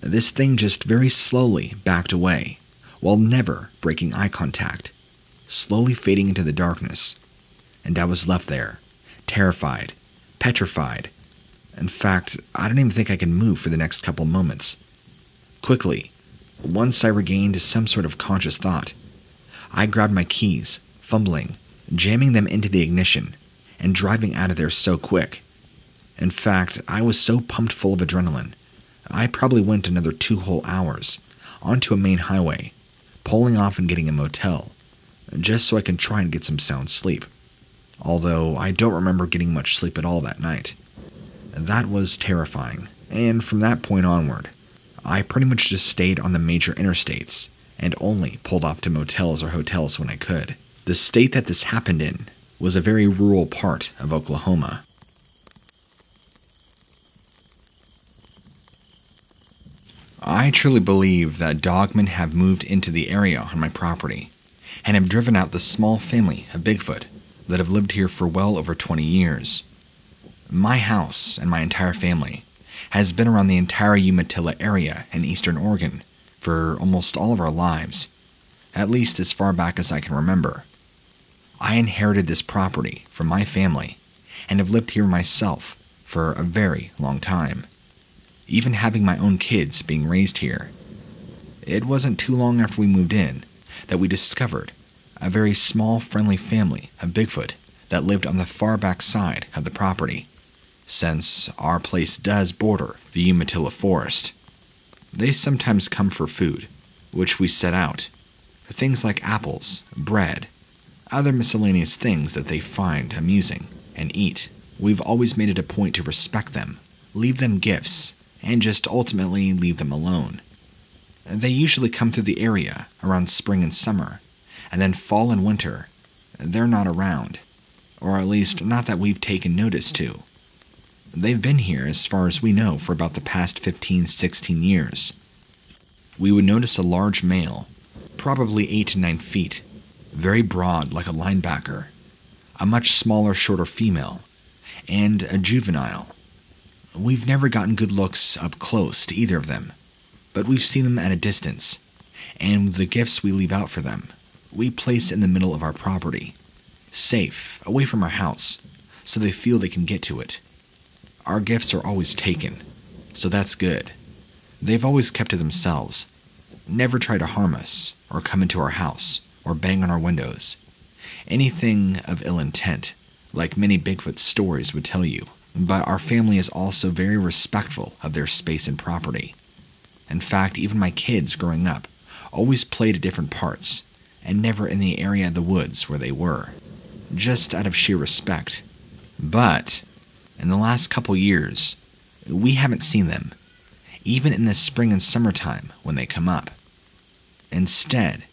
this thing just very slowly backed away, while never breaking eye contact, slowly fading into the darkness, and I was left there, terrified, petrified. In fact, I don't even think I could move for the next couple moments. Quickly, once I regained some sort of conscious thought, I grabbed my keys, fumbling, jamming them into the ignition, and driving out of there so quick. In fact, I was so pumped full of adrenaline, I probably went another 2 whole hours onto a main highway, pulling off and getting a motel, just so I can try and get some sound sleep, although I don't remember getting much sleep at all that night. That was terrifying, and from that point onward, I pretty much just stayed on the major interstates and only pulled off to motels or hotels when I could. The state that this happened in was a very rural part of Oklahoma. I truly believe that dogmen have moved into the area on my property and have driven out the small family of Bigfoot that have lived here for well over 20 years. My house and my entire family has been around the entire Umatilla area in eastern Oregon for almost all of our lives, at least as far back as I can remember. I inherited this property from my family and have lived here myself for a very long time, even having my own kids being raised here. It wasn't too long after we moved in that we discovered a very small friendly family of Bigfoot that lived on the far back side of the property, since our place does border the Umatilla Forest. They sometimes come for food, which we set out, for things like apples, bread, other miscellaneous things that they find amusing and eat. We've always made it a point to respect them, leave them gifts, and just ultimately leave them alone. They usually come through the area around spring and summer, and then fall and winter, they're not around. or at least not that we've taken notice to. They've been here, as far as we know, for about the past 15-16 years. We would notice a large male, probably 8 to 9 feet, very broad like a linebacker, a much smaller, shorter female, and a juvenile. We've never gotten good looks up close to either of them, but we've seen them at a distance, and the gifts we leave out for them, we place in the middle of our property, safe, away from our house, so they feel they can get to it. Our gifts are always taken, so that's good. They've always kept to themselves, never try to harm us, or come into our house, or bang on our windows. Anything of ill intent, like many Bigfoot stories would tell you, but our family is also very respectful of their space and property. In fact, even my kids growing up always played at different parts, and never in the area of the woods where they were, just out of sheer respect. But in the last couple years, we haven't seen them, even in the spring and summertime when they come up. Instead,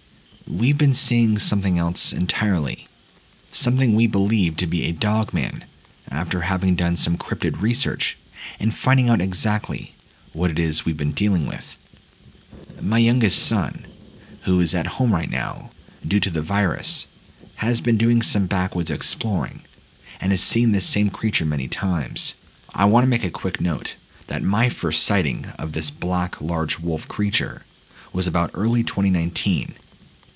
we've been seeing something else entirely, something we believe to be a dogman after having done some cryptid research and finding out exactly what it is we've been dealing with. My youngest son, who is at home right now due to the virus, has been doing some backwoods exploring and has seen this same creature many times. I want to make a quick note that my first sighting of this black large wolf creature was about early 2019,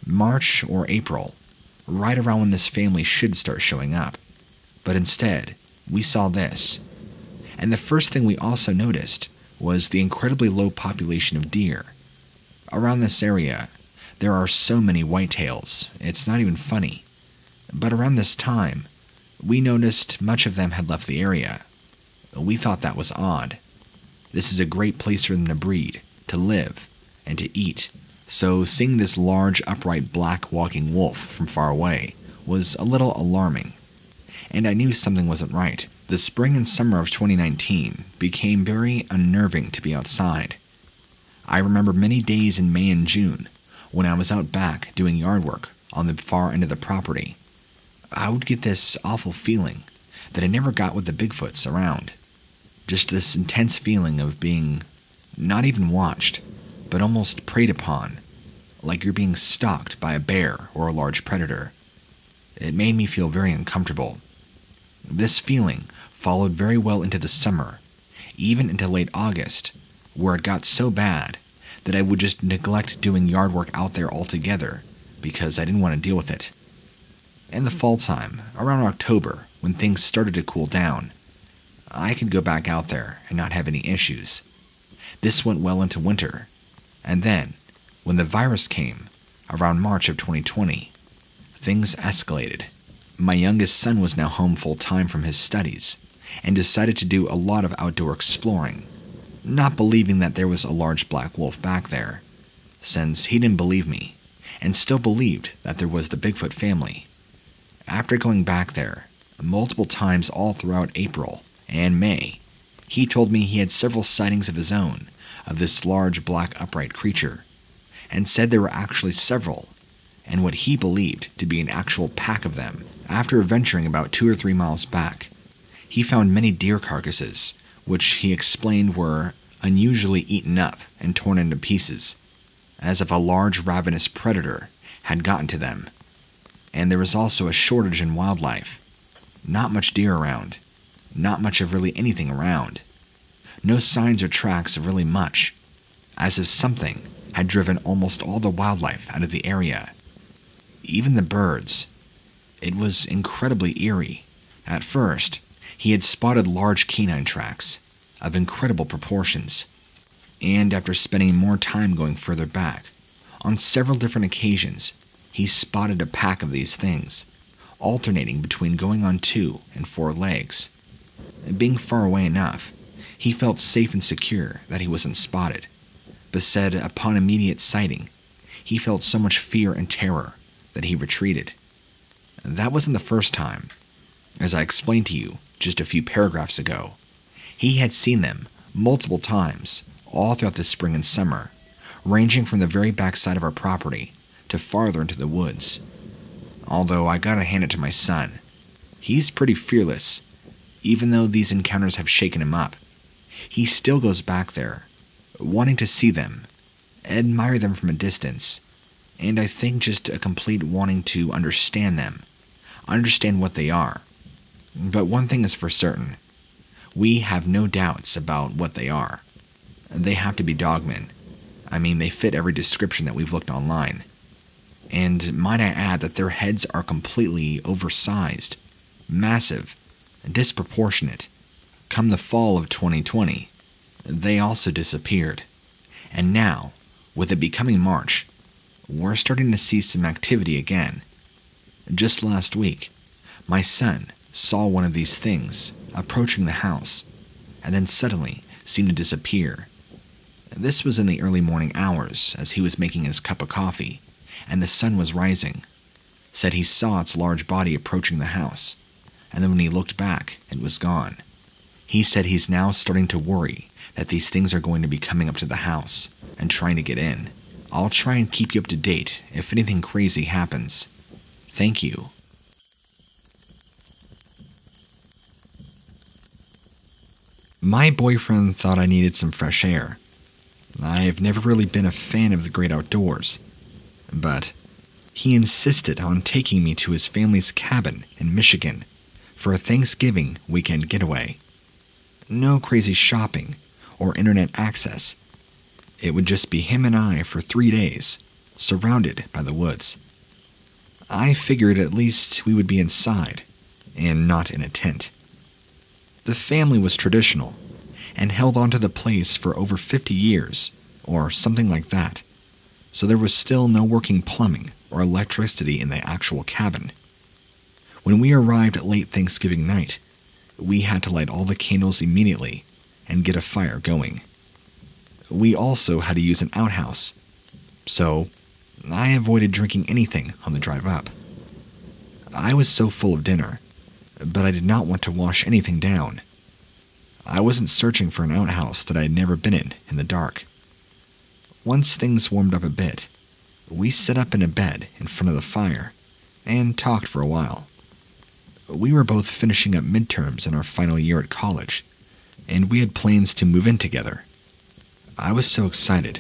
March or April, right around when this family should start showing up. But instead, we saw this. And the first thing we also noticed was the incredibly low population of deer. Around this area, there are so many whitetails, it's not even funny. But around this time, we noticed much of them had left the area. We thought that was odd. This is a great place for them to breed, to live, and to eat. So seeing this large, upright, black walking wolf from far away was a little alarming. And I knew something wasn't right. The spring and summer of 2019 became very unnerving to be outside. I remember many days in May and June when I was out back doing yard work on the far end of the property. I would get this awful feeling that I never got with the Bigfoots around. Just this intense feeling of being not even watched, but almost preyed upon, like you're being stalked by a bear or a large predator. It made me feel very uncomfortable. This feeling followed very well into the summer, even into late August, where it got so bad that I would just neglect doing yard work out there altogether because I didn't want to deal with it. In the fall time, around October, when things started to cool down, I could go back out there and not have any issues. This went well into winter, and then, when the virus came, around March of 2020, things escalated. My youngest son was now home full-time from his studies and decided to do a lot of outdoor exploring, not believing that there was a large black wolf back there, since he didn't believe me and still believed that there was the Bigfoot family. After going back there multiple times all throughout April and May, he told me he had several sightings of his own of this large black upright creature, and said there were actually several, and what he believed to be an actual pack of them. After venturing about 2 or 3 miles back, he found many deer carcasses, which he explained were unusually eaten up and torn into pieces, as if a large ravenous predator had gotten to them. And there was also a shortage in wildlife. Not much deer around, not much of really anything around. No signs or tracks of really much, as if something had driven almost all the wildlife out of the area. Even the birds. It was incredibly eerie. At first, he had spotted large canine tracks of incredible proportions, and after spending more time going further back, on several different occasions, he spotted a pack of these things, alternating between going on 2 and 4 legs. Being far away enough, he felt safe and secure that he wasn't spotted, but said upon immediate sighting, he felt so much fear and terror that he retreated. That wasn't the first time. As I explained to you just a few paragraphs ago, he had seen them multiple times all throughout the spring and summer, ranging from the very backside of our property to farther into the woods. Although I gotta hand it to my son, He's pretty fearless, even though these encounters have shaken him up. He still goes back there, wanting to see them, admire them from a distance, and I think just a complete wanting to understand them, understand what they are. But one thing is for certain, we have no doubts about what they are. They have to be dogmen. I mean, they fit every description that we've looked online. And might I add that their heads are completely oversized, massive, disproportionate. Come the fall of 2020, they also disappeared. And now, with it becoming March, we're starting to see some activity again. Just last week, my son saw one of these things approaching the house, and then suddenly seemed to disappear. This was in the early morning hours as he was making his cup of coffee, and the sun was rising. Said he saw its large body approaching the house, and then when he looked back, it was gone. He said he's now starting to worry that these things are going to be coming up to the house and trying to get in. I'll try and keep you up to date if anything crazy happens. Thank you. My boyfriend thought I needed some fresh air. I've never really been a fan of the great outdoors, but he insisted on taking me to his family's cabin in Michigan for a Thanksgiving weekend getaway. No crazy shopping or internet access. It would just be him and I for 3 days, surrounded by the woods. I figured at least we would be inside and not in a tent. The family was traditional and held onto the place for over 50 years or something like that, so there was still no working plumbing or electricity in the actual cabin. When we arrived at late Thanksgiving night, we had to light all the candles immediately and get a fire going. We also had to use an outhouse, so I avoided drinking anything on the drive up. I was so full of dinner, but I did not want to wash anything down. I wasn't searching for an outhouse that I had never been in the dark. Once things warmed up a bit, we set up in a bed in front of the fire and talked for a while. We were both finishing up midterms in our final year at college, and we had plans to move in together. I was so excited,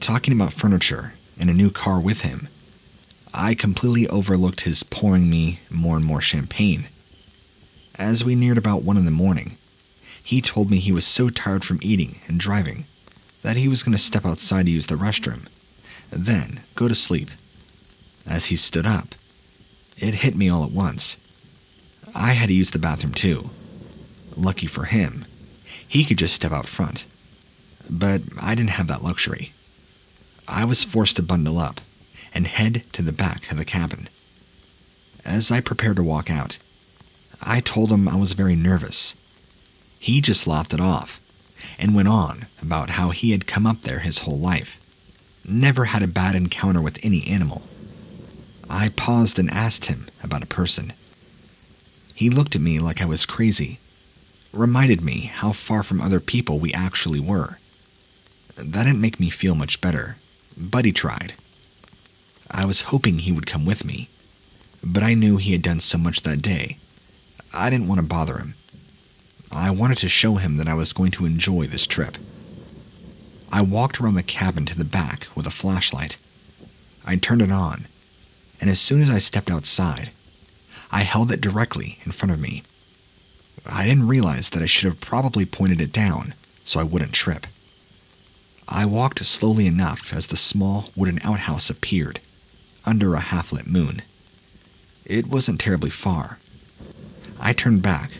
talking about furniture and a new car with him. I completely overlooked his pouring me more and more champagne. As we neared about 1 in the morning, he told me he was so tired from eating and driving that he was going to step outside to use the restroom, then go to sleep. As he stood up, it hit me all at once. I had to use the bathroom too. Lucky for him, he could just step out front. But I didn't have that luxury. I was forced to bundle up and head to the back of the cabin. As I prepared to walk out, I told him I was very nervous. He just laughed it off and went on about how he had come up there his whole life, never had a bad encounter with any animal. I paused and asked him about a person. He looked at me like I was crazy, reminded me how far from other people we actually were. That didn't make me feel much better, but he tried. I was hoping he would come with me, but I knew he had done so much that day. I didn't want to bother him. I wanted to show him that I was going to enjoy this trip. I walked around the cabin to the back with a flashlight. I turned it on, and as soon as I stepped outside, I held it directly in front of me. I didn't realize that I should have probably pointed it down so I wouldn't trip. I walked slowly enough as the small wooden outhouse appeared, under a half-lit moon. It wasn't terribly far. I turned back,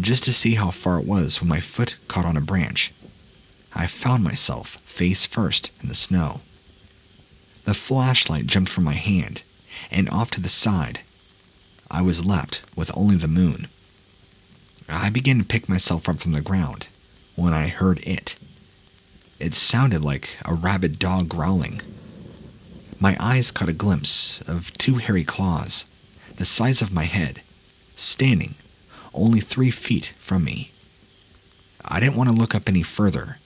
just to see how far it was when my foot caught on a branch. I found myself face first in the snow. The flashlight jumped from my hand, and off to the side, I was left with only the moon. I began to pick myself up from the ground when I heard it. It sounded like a rabid dog growling. My eyes caught a glimpse of 2 hairy claws, the size of my head, standing only 3 feet from me. I didn't want to look up any further,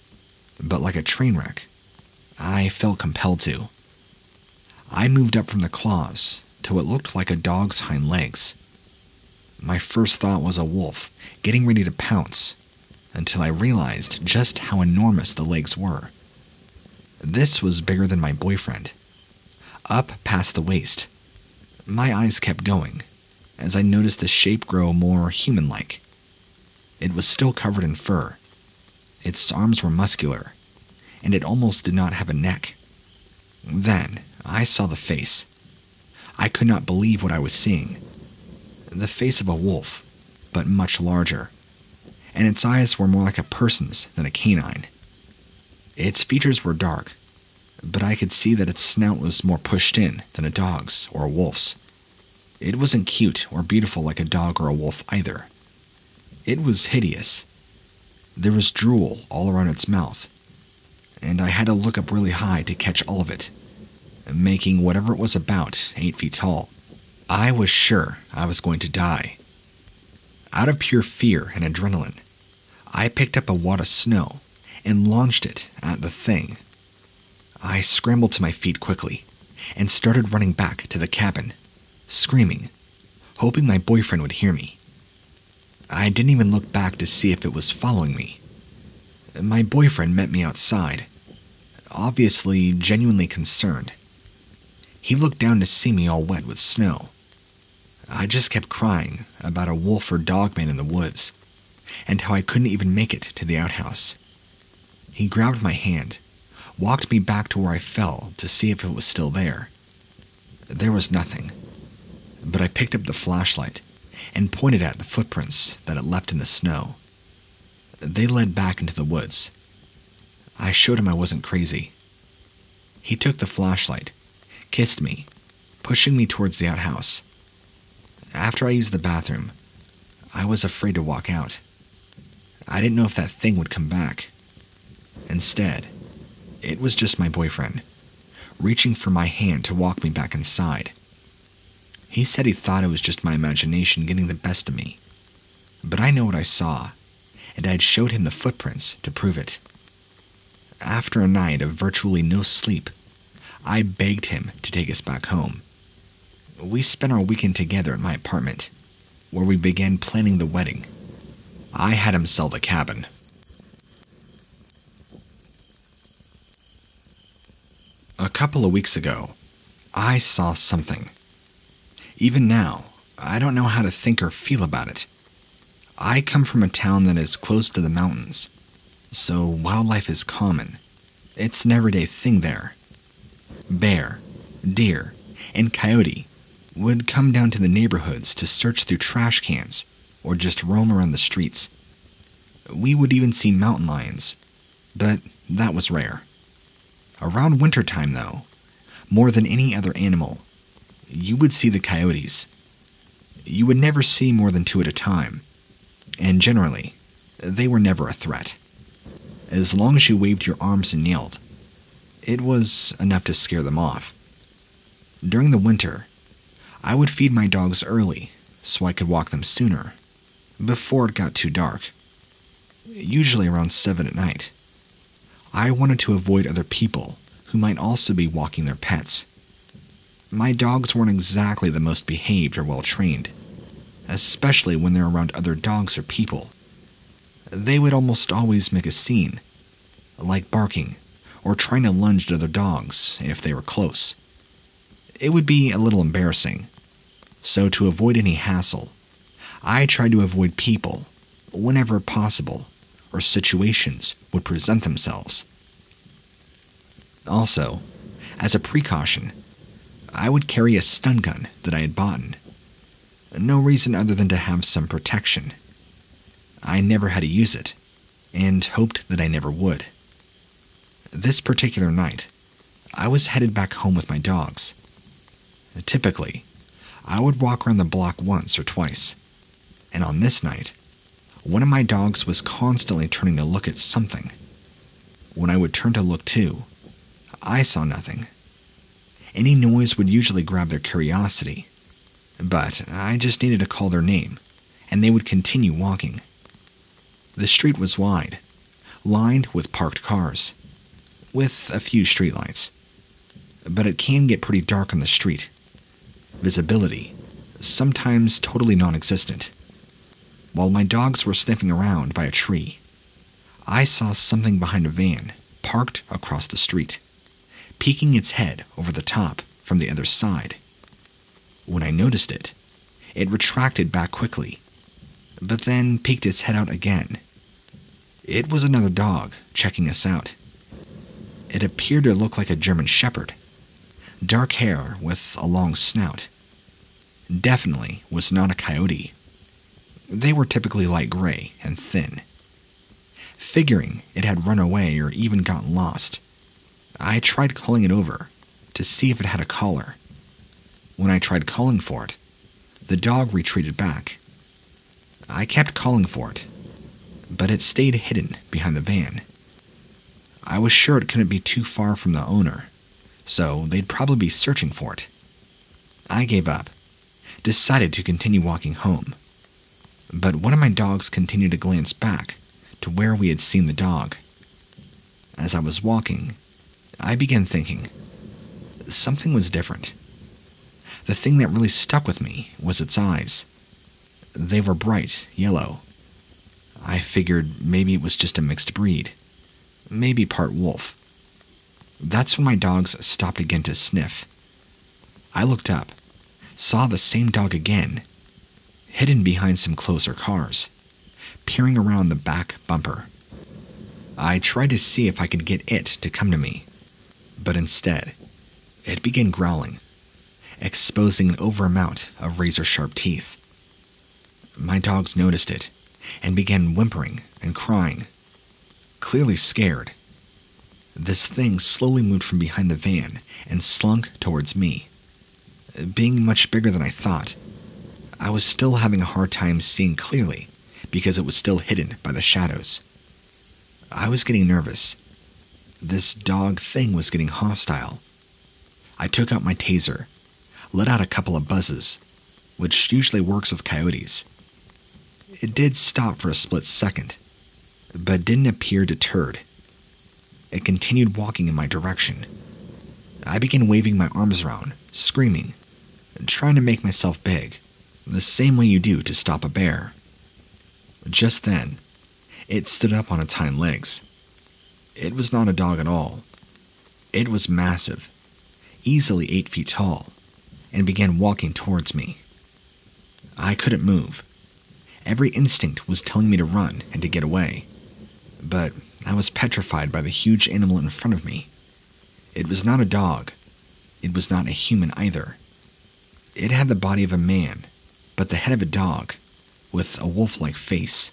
but like a train wreck, I felt compelled to. I moved up from the claws to what looked like a dog's hind legs. my first thought was a wolf, getting ready to pounce, until I realized just how enormous the legs were. This was bigger than my boyfriend, up past the waist. My eyes kept going, as I noticed the shape grow more human-like. It was still covered in fur. Its arms were muscular, and it almost did not have a neck. Then, I saw the face. I could not believe what I was seeing. The face of a wolf, but much larger, and its eyes were more like a person's than a canine. Its features were dark, but I could see that its snout was more pushed in than a dog's or a wolf's. It wasn't cute or beautiful like a dog or a wolf either. It was hideous. There was drool all around its mouth, and I had to look up really high to catch all of it, making whatever it was about 8 feet tall. I was sure I was going to die. Out of pure fear and adrenaline, I picked up a wad of snow and launched it at the thing. I scrambled to my feet quickly and started running back to the cabin, screaming, hoping my boyfriend would hear me. I didn't even look back to see if it was following me. My boyfriend met me outside, obviously genuinely concerned. He looked down to see me all wet with snow. I just kept crying about a wolf or dog man in the woods, and how I couldn't even make it to the outhouse. He grabbed my hand, walked me back to where I fell to see if it was still there. There was nothing, but I picked up the flashlight and pointed at the footprints that it left in the snow. They led back into the woods. I showed him I wasn't crazy. He took the flashlight, kissed me, pushing me towards the outhouse. After I used the bathroom, I was afraid to walk out. I didn't know if that thing would come back. Instead, it was just my boyfriend, reaching for my hand to walk me back inside. He said he thought it was just my imagination getting the best of me, but I know what I saw, and I had showed him the footprints to prove it. After a night of virtually no sleep, I begged him to take us back home. We spent our weekend together at my apartment, where we began planning the wedding. I had him sell the cabin. A couple of weeks ago, I saw something. Even now, I don't know how to think or feel about it. I come from a town that is close to the mountains, so wildlife is common. It's an everyday thing there. Bear, deer, and coyote would come down to the neighborhoods to search through trash cans or just roam around the streets. We would even see mountain lions, but that was rare. Around wintertime, though, more than any other animal, you would see the coyotes. You would never see more than two at a time, and generally, they were never a threat. As long as you waved your arms and yelled, it was enough to scare them off. During the winter, I would feed my dogs early so I could walk them sooner, before it got too dark, usually around 7 at night. I wanted to avoid other people who might also be walking their pets. My dogs weren't exactly the most behaved or well-trained, especially when they're around other dogs or people. They would almost always make a scene, like barking or trying to lunge at other dogs if they were close. It would be a little embarrassing, so to avoid any hassle, I tried to avoid people whenever possible or situations would present themselves. Also, as a precaution, I would carry a stun gun that I had bought. No reason other than to have some protection. I never had to use it, and hoped that I never would. This particular night, I was headed back home with my dogs. Typically, I would walk around the block once or twice, and on this night, one of my dogs was constantly turning to look at something. When I would turn to look too, I saw nothing. Any noise would usually grab their curiosity, but I just needed to call their name, and they would continue walking. The street was wide, lined with parked cars, with a few streetlights, but it can get pretty dark on the street. Visibility, sometimes totally non-existent. While my dogs were sniffing around by a tree, I saw something behind a van parked across the street, peeking its head over the top from the other side. When I noticed it, it retracted back quickly, but then peeked its head out again. It was another dog checking us out. It appeared to look like a German Shepherd, dark hair with a long snout. Definitely was not a coyote. They were typically light gray and thin. Figuring it had run away or even gotten lost, I tried calling it over to see if it had a collar. When I tried calling for it, the dog retreated back. I kept calling for it, but it stayed hidden behind the van. I was sure it couldn't be too far from the owner, so they'd probably be searching for it. I gave up, decided to continue walking home. But one of my dogs continued to glance back to where we had seen the dog. As I was walking, I began thinking. Something was different. The thing that really stuck with me was its eyes. They were bright yellow. I figured maybe it was just a mixed breed, maybe part wolf. That's when my dogs stopped again to sniff. I looked up, saw the same dog again, hidden behind some closer cars, peering around the back bumper. I tried to see if I could get it to come to me, but instead, it began growling, exposing an overamount of razor-sharp teeth. My dogs noticed it and began whimpering and crying, clearly scared. This thing slowly moved from behind the van and slunk towards me. Being much bigger than I thought, I was still having a hard time seeing clearly because it was still hidden by the shadows. I was getting nervous. This dog thing was getting hostile. I took out my taser, let out a couple of buzzes, which usually works with coyotes. It did stop for a split second, but didn't appear deterred. It continued walking in my direction. I began waving my arms around, screaming, trying to make myself big, the same way you do to stop a bear. Just then, it stood up on its hind legs. It was not a dog at all. It was massive, easily 8 feet tall, and began walking towards me. I couldn't move. Every instinct was telling me to run and to get away, but I was petrified by the huge animal in front of me. It was not a dog. It was not a human either. It had the body of a man, but the head of a dog, with a wolf-like face,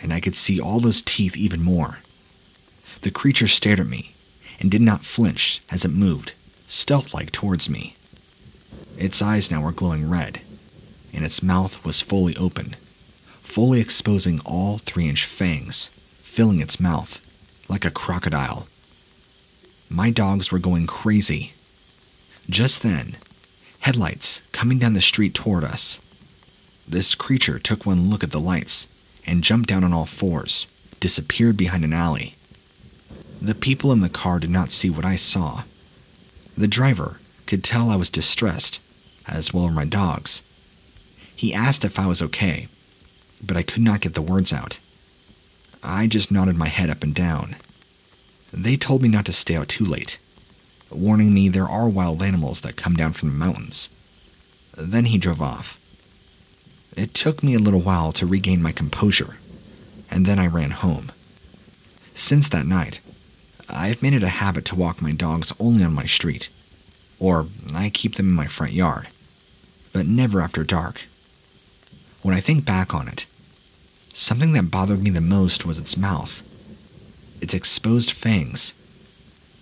and I could see all those teeth even more. The creature stared at me and did not flinch as it moved, stealth-like towards me. Its eyes now were glowing red, and its mouth was fully open, fully exposing all 3-inch fangs, filling its mouth like a crocodile. My dogs were going crazy. Just then, headlights coming down the street toward us. This creature took one look at the lights and jumped down on all fours, disappeared behind an alley. The people in the car did not see what I saw. The driver could tell I was distressed, as well as my dogs. He asked if I was okay, but I could not get the words out. I just nodded my head up and down. They told me not to stay out too late, warning me there are wild animals that come down from the mountains. Then he drove off. It took me a little while to regain my composure, and then I ran home. Since that night, I've made it a habit to walk my dogs only on my street, or I keep them in my front yard, but never after dark. When I think back on it, something that bothered me the most was its mouth, its exposed fangs.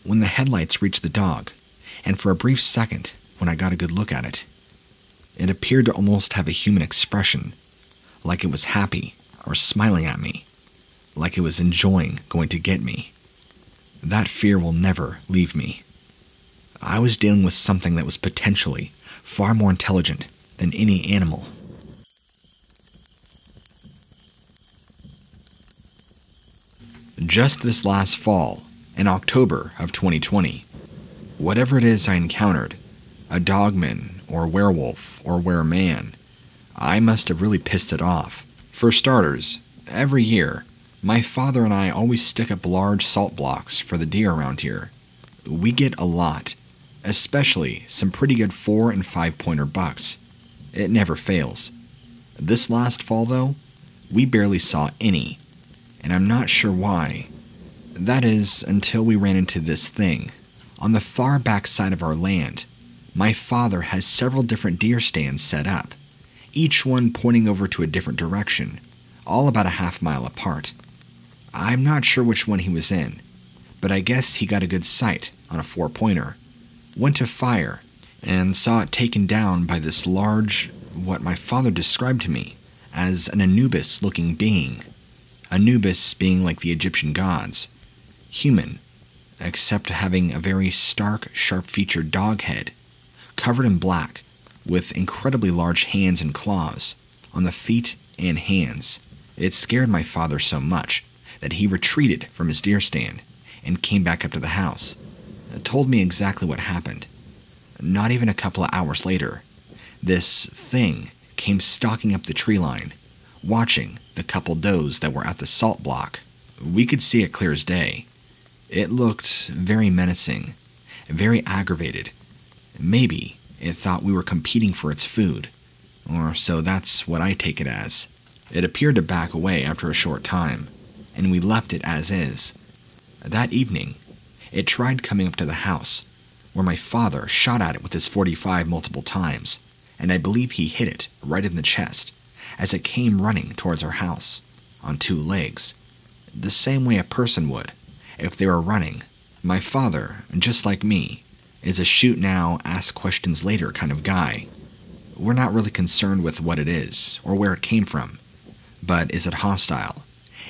When the headlights reached the dog, and for a brief second when I got a good look at it, it appeared to almost have a human expression, like it was happy or smiling at me, like it was enjoying going to get me. That fear will never leave me. I was dealing with something that was potentially far more intelligent than any animal. Just this last fall, in October of 2020, whatever it is I encountered, a dogman or werewolf, or wereman. I must have really pissed it off. For starters, every year, my father and I always stick up large salt blocks for the deer around here. We get a lot, especially some pretty good 4- and 5-pointer bucks. It never fails. This last fall, though, we barely saw any, and I'm not sure why. That is, until we ran into this thing. On the far back side of our land, my father has several different deer stands set up, each one pointing over to a different direction, all about a half-mile apart. I'm not sure which one he was in, but I guess he got a good sight on a 4-pointer, went to fire, and saw it taken down by this large, what my father described to me as an Anubis-looking being. Anubis being like the Egyptian gods, human, except having a very stark, sharp-featured dog head, covered in black, with incredibly large hands and claws on the feet and hands. It scared my father so much that he retreated from his deer stand and came back up to the house. It told me exactly what happened. Not even a couple of hours later, this thing came stalking up the tree line, watching the couple does that were at the salt block. We could see it clear as day. It looked very menacing, very aggravated. Maybe it thought we were competing for its food, or so that's what I take it as. It appeared to back away after a short time, and we left it as is. That evening, it tried coming up to the house, where my father shot at it with his .45 multiple times, and I believe he hit it right in the chest as it came running towards our house, on 2 legs, the same way a person would if they were running. My father, just like me, is a shoot now, ask questions later kind of guy. We're not really concerned with what it is or where it came from, but is it hostile?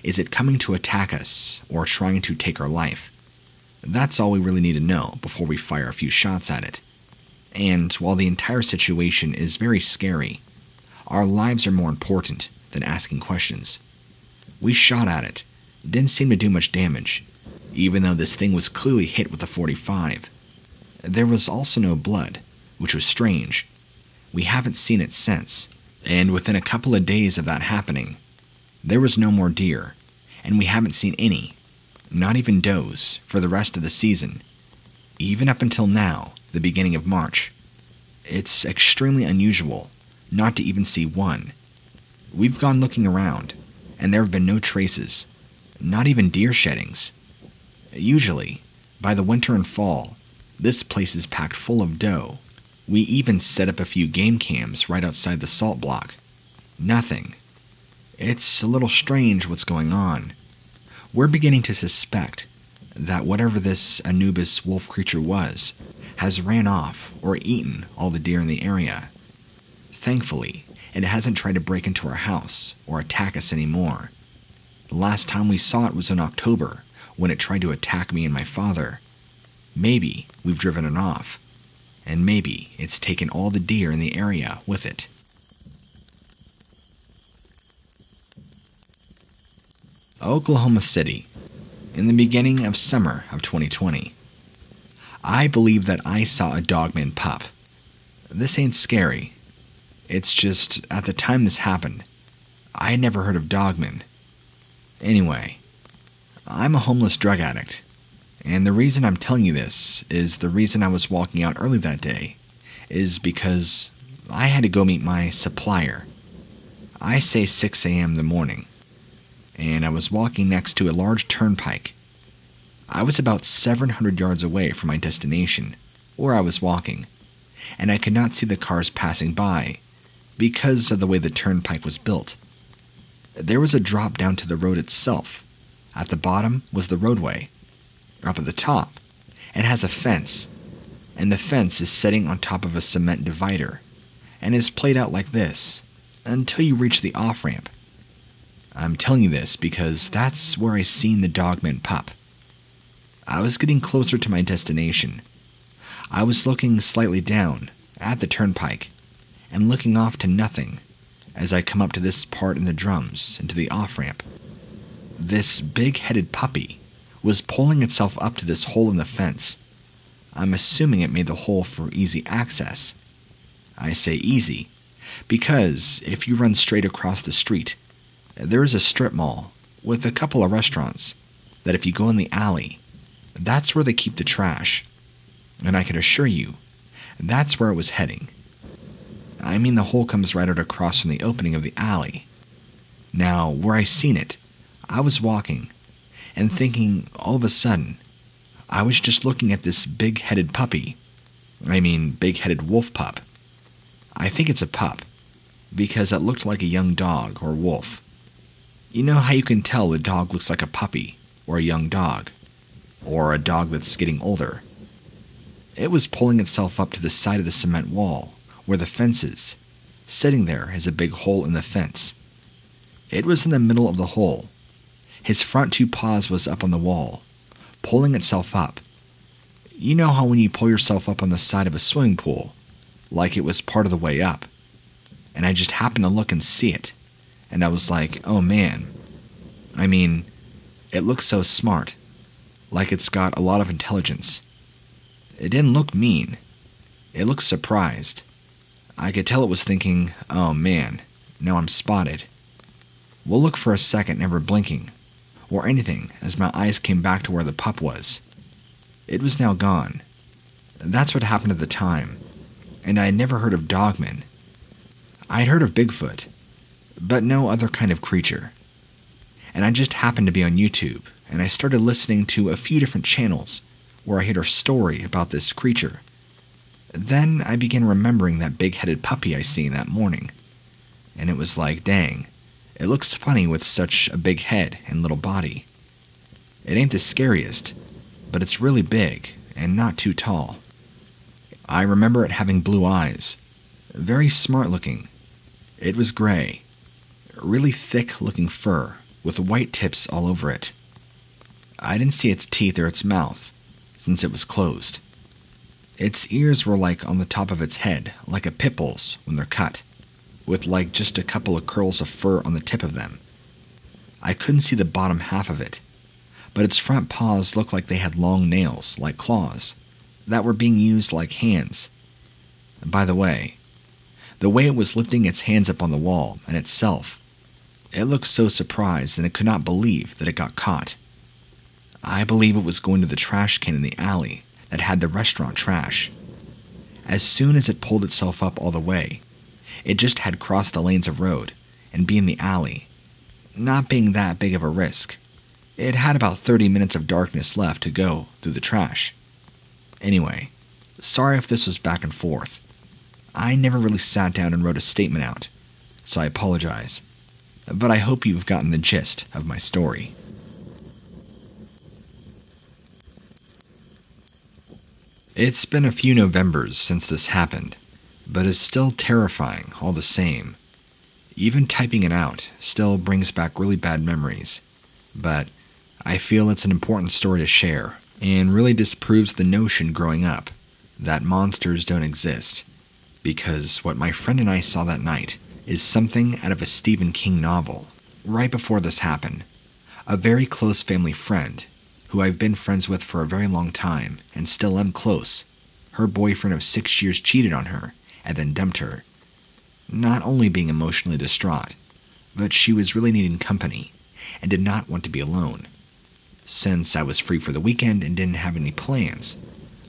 Is it coming to attack us or trying to take our life? That's all we really need to know before we fire a few shots at it. And while the entire situation is very scary, our lives are more important than asking questions. We shot at it. It didn't seem to do much damage, even though this thing was clearly hit with a .45. There was also no blood, which was strange. We haven't seen it since, and within a couple of days of that happening, there was no more deer, and we haven't seen any, not even does, for the rest of the season, even up until now, the beginning of March. It's extremely unusual not to even see one. We've gone looking around, and there have been no traces, not even deer sheddings. Usually, by the winter and fall, this place is packed full of doe. We even set up a few game cams right outside the salt block. Nothing. It's a little strange what's going on. We're beginning to suspect that whatever this Anubis wolf creature was has ran off or eaten all the deer in the area. Thankfully, it hasn't tried to break into our house or attack us anymore. The last time we saw it was in October, when it tried to attack me and my father. Maybe we've driven it off, and maybe it's taken all the deer in the area with it. Oklahoma City, in the beginning of summer of 2020. I believe that I saw a Dogman pup. This ain't scary. It's just, at the time this happened, I had never heard of Dogman. Anyway, I'm a homeless drug addict, and the reason I'm telling you this is the reason I was walking out early that day is because I had to go meet my supplier. I say 6 a.m. in the morning, and I was walking next to a large turnpike. I was about 700 yards away from my destination, where I was walking, and I could not see the cars passing by because of the way the turnpike was built. There was a drop down to the road itself. At the bottom was the roadway. Up at the top, it has a fence, and the fence is sitting on top of a cement divider, and is played out like this, until you reach the off-ramp. I'm telling you this because that's where I seen the Dogman pup. I was getting closer to my destination. I was looking slightly down, at the turnpike, and looking off to nothing, as I come up to this part in the drums, into the off-ramp. This big-headed puppy was pulling itself up to this hole in the fence. I'm assuming it made the hole for easy access. I say easy, because if you run straight across the street, there is a strip mall with a couple of restaurants that if you go in the alley, that's where they keep the trash. And I can assure you, that's where it was heading. I mean, the hole comes right out across from the opening of the alley. Now, where I seen it, I was walking and thinking all of a sudden, I was just looking at this big-headed puppy. I mean, big-headed wolf pup. I think it's a pup, because it looked like a young dog or wolf. You know how you can tell a dog looks like a puppy or a young dog, or a dog that's getting older? It was pulling itself up to the side of the cement wall, where the fence is, sitting there as a big hole in the fence. It was in the middle of the hole. His front two paws was up on the wall, pulling itself up. You know how when you pull yourself up on the side of a swimming pool, like it was part of the way up, and I just happened to look and see it, and I was like, oh man. I mean, it looks so smart, like it's got a lot of intelligence. It didn't look mean. It looked surprised. I could tell it was thinking, oh man, now I'm spotted. We'll look for a second, never blinking, or anything, as my eyes came back to where the pup was. It was now gone. That's what happened at the time, and I had never heard of dogmen. I had heard of Bigfoot, but no other kind of creature. And I just happened to be on YouTube, and I started listening to a few different channels where I heard a story about this creature. Then I began remembering that big-headed puppy I seen that morning, and it was like, dang, it looks funny with such a big head and little body. It ain't the scariest, but it's really big and not too tall. I remember it having blue eyes, very smart looking. It was gray, really thick looking fur with white tips all over it. I didn't see its teeth or its mouth, since it was closed. Its ears were like on the top of its head, like a pit bull's when they're cut, with like just a couple of curls of fur on the tip of them. I couldn't see the bottom half of it, but its front paws looked like they had long nails, like claws, that were being used like hands. And by the way it was lifting its hands up on the wall and itself, it looked so surprised and it could not believe that it got caught. I believe it was going to the trash can in the alley that had the restaurant trash. As soon as it pulled itself up all the way, it just had crossed the lanes of road and be in the alley, not being that big of a risk. It had about 30 minutes of darkness left to go through the trash. Anyway, sorry if this was back and forth. I never really sat down and wrote a statement out, so I apologize. But I hope you've gotten the gist of my story. It's been a few Novembers since this happened, but it's still terrifying all the same. Even typing it out still brings back really bad memories, but I feel it's an important story to share, and really disproves the notion growing up that monsters don't exist, because what my friend and I saw that night is something out of a Stephen King novel. Right before this happened, a very close family friend, who I've been friends with for a very long time and still am close, her boyfriend of 6 years cheated on her and then dumped her. Not only being emotionally distraught, but she was really needing company and did not want to be alone. Since I was free for the weekend and didn't have any plans,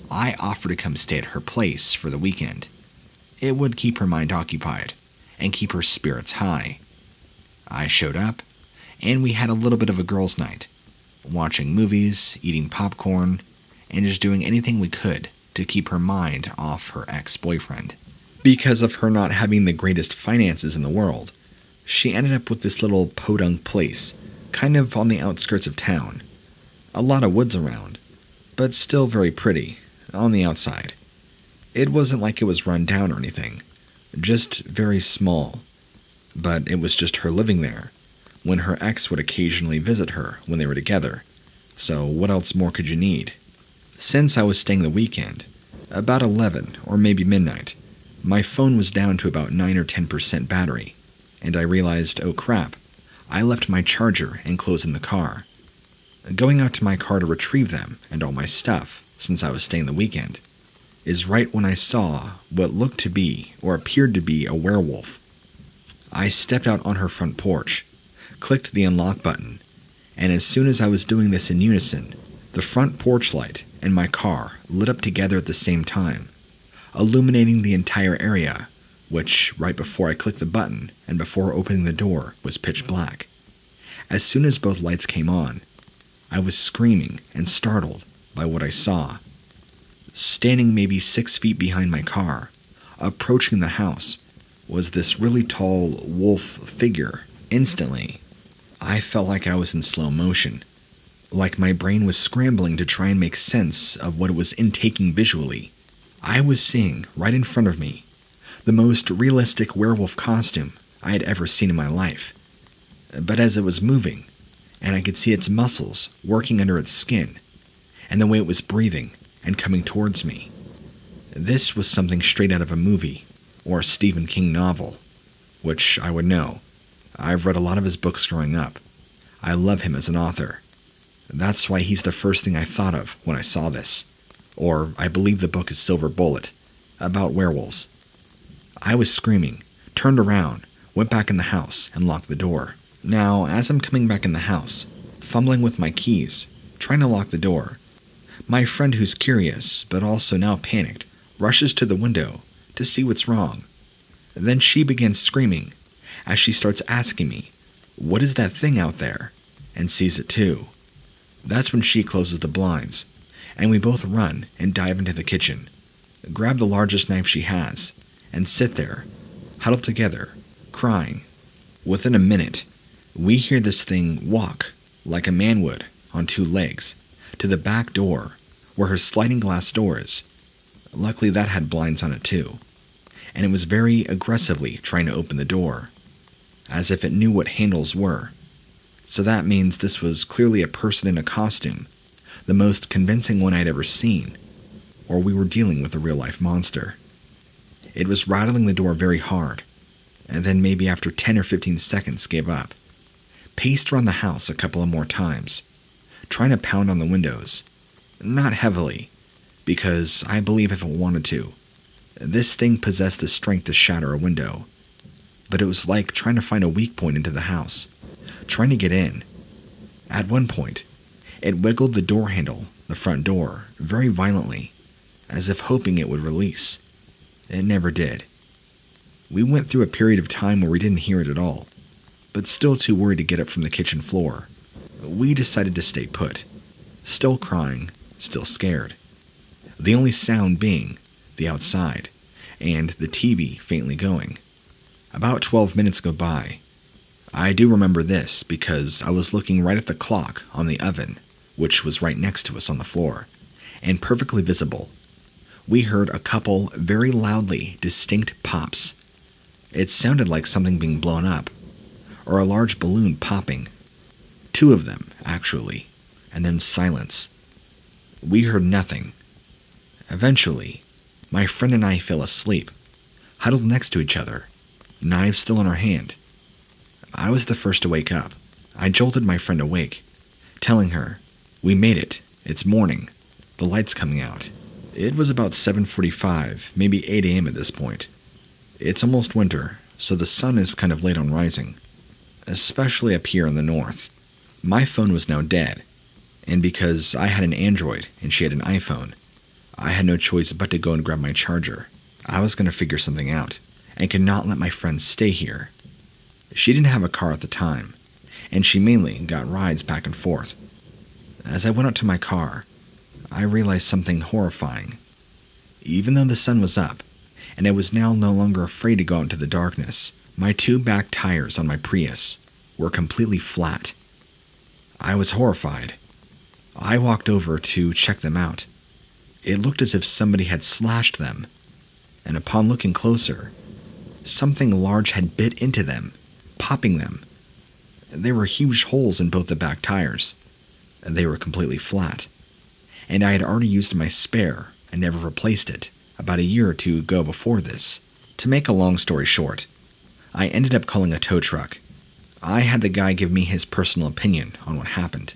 I offered to come stay at her place for the weekend. It would keep her mind occupied and keep her spirits high. I showed up, and we had a little bit of a girls' night, watching movies, eating popcorn, and just doing anything we could to keep her mind off her ex-boyfriend. Because of her not having the greatest finances in the world, she ended up with this little podunk place, kind of on the outskirts of town. A lot of woods around, but still very pretty, on the outside. It wasn't like it was run down or anything, just very small. But it was just her living there, when her ex would occasionally visit her when they were together. So what else more could you need? Since I was staying the weekend, about 11 or maybe midnight, my phone was down to about 9 or 10% battery, and I realized, oh crap, I left my charger and clothes in the car. Going out to my car to retrieve them and all my stuff, since I was staying the weekend, is right when I saw what looked to be or appeared to be a werewolf. I stepped out on her front porch, clicked the unlock button, and as soon as I was doing this in unison, the front porch light and my car lit up together at the same time, illuminating the entire area, which, right before I clicked the button and before opening the door, was pitch black. As soon as both lights came on, I was screaming and startled by what I saw. Standing maybe 6 feet behind my car, approaching the house, was this really tall wolf figure. Instantly, I felt like I was in slow motion, like my brain was scrambling to try and make sense of what it was intaking visually. I was seeing, right in front of me, the most realistic werewolf costume I had ever seen in my life. But as it was moving, and I could see its muscles working under its skin, and the way it was breathing and coming towards me, this was something straight out of a movie or a Stephen King novel, which I would know. I've read a lot of his books growing up. I love him as an author. That's why he's the first thing I thought of when I saw this. Or I believe the book is Silver Bullet, about werewolves. I was screaming, turned around, went back in the house, and locked the door. Now, as I'm coming back in the house, fumbling with my keys, trying to lock the door, my friend, who's curious but also now panicked, rushes to the window to see what's wrong. Then she begins screaming as she starts asking me, "What is that thing out there?" and sees it too. That's when she closes the blinds, and we both run and dive into the kitchen, grab the largest knife she has, and sit there, huddled together, crying. Within a minute, we hear this thing walk, like a man would, on two legs, to the back door, where her sliding glass door is. Luckily that had blinds on it too, and it was very aggressively trying to open the door, as if it knew what handles were. So that means this was clearly a person in a costume, the most convincing one I'd ever seen, or we were dealing with a real-life monster. It was rattling the door very hard, and then maybe after 10 or 15 seconds gave up, paced around the house a couple of more times, trying to pound on the windows. Not heavily, because I believe if it wanted to, this thing possessed the strength to shatter a window. But it was like trying to find a weak point into the house, trying to get in. At one point, it wiggled the door handle, the front door, very violently, as if hoping it would release. It never did. We went through a period of time where we didn't hear it at all, but still too worried to get up from the kitchen floor. We decided to stay put, still crying, still scared. The only sound being the outside, and the TV faintly going. About 12 minutes go by. I do remember this because I was looking right at the clock on the oven, which was right next to us on the floor, and perfectly visible. We heard a couple very loudly distinct pops. It sounded like something being blown up, or a large balloon popping. Two of them, actually, and then silence. We heard nothing. Eventually, my friend and I fell asleep, huddled next to each other, knives still in our hand. I was the first to wake up. I jolted my friend awake, telling her, "We made it. It's morning. The light's coming out." It was about 7:45, maybe 8 a.m. at this point. It's almost winter, so the sun is kind of late on rising, especially up here in the north. My phone was now dead, and because I had an Android and she had an iPhone, I had no choice but to go and grab my charger. I was going to figure something out, and could not let my friend stay here. She didn't have a car at the time, and she mainly got rides back and forth. As I went out to my car, I realized something horrifying. Even though the sun was up, and I was now no longer afraid to go out into the darkness, my two back tires on my Prius were completely flat. I was horrified. I walked over to check them out. It looked as if somebody had slashed them, and upon looking closer, something large had bit into them, popping them. There were huge holes in both the back tires. They were completely flat, and I had already used my spare and never replaced it about a year or two ago before this. To make a long story short, I ended up calling a tow truck. I had the guy give me his personal opinion on what happened.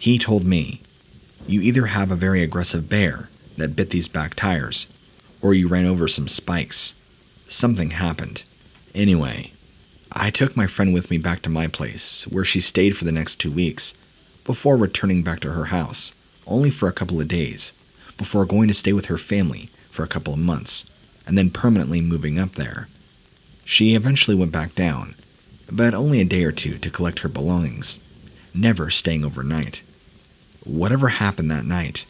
He told me, "You either have a very aggressive bear that bit these back tires, or you ran over some spikes. Something happened. Anyway, I took my friend with me back to my place, where she stayed for the next 2 weeks, before returning back to her house, only for a couple of days, before going to stay with her family for a couple of months, and then permanently moving up there. She eventually went back down, but only a day or two to collect her belongings, never staying overnight. Whatever happened that night,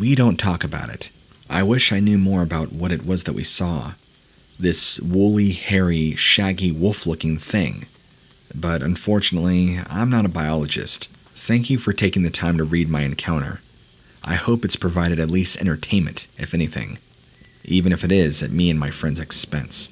we don't talk about it. I wish I knew more about what it was that we saw. This woolly, hairy, shaggy, wolf-looking thing. But unfortunately, I'm not a biologist. Thank you for taking the time to read my encounter. I hope it's provided at least entertainment, if anything. Even if it is at me and my friend's expense.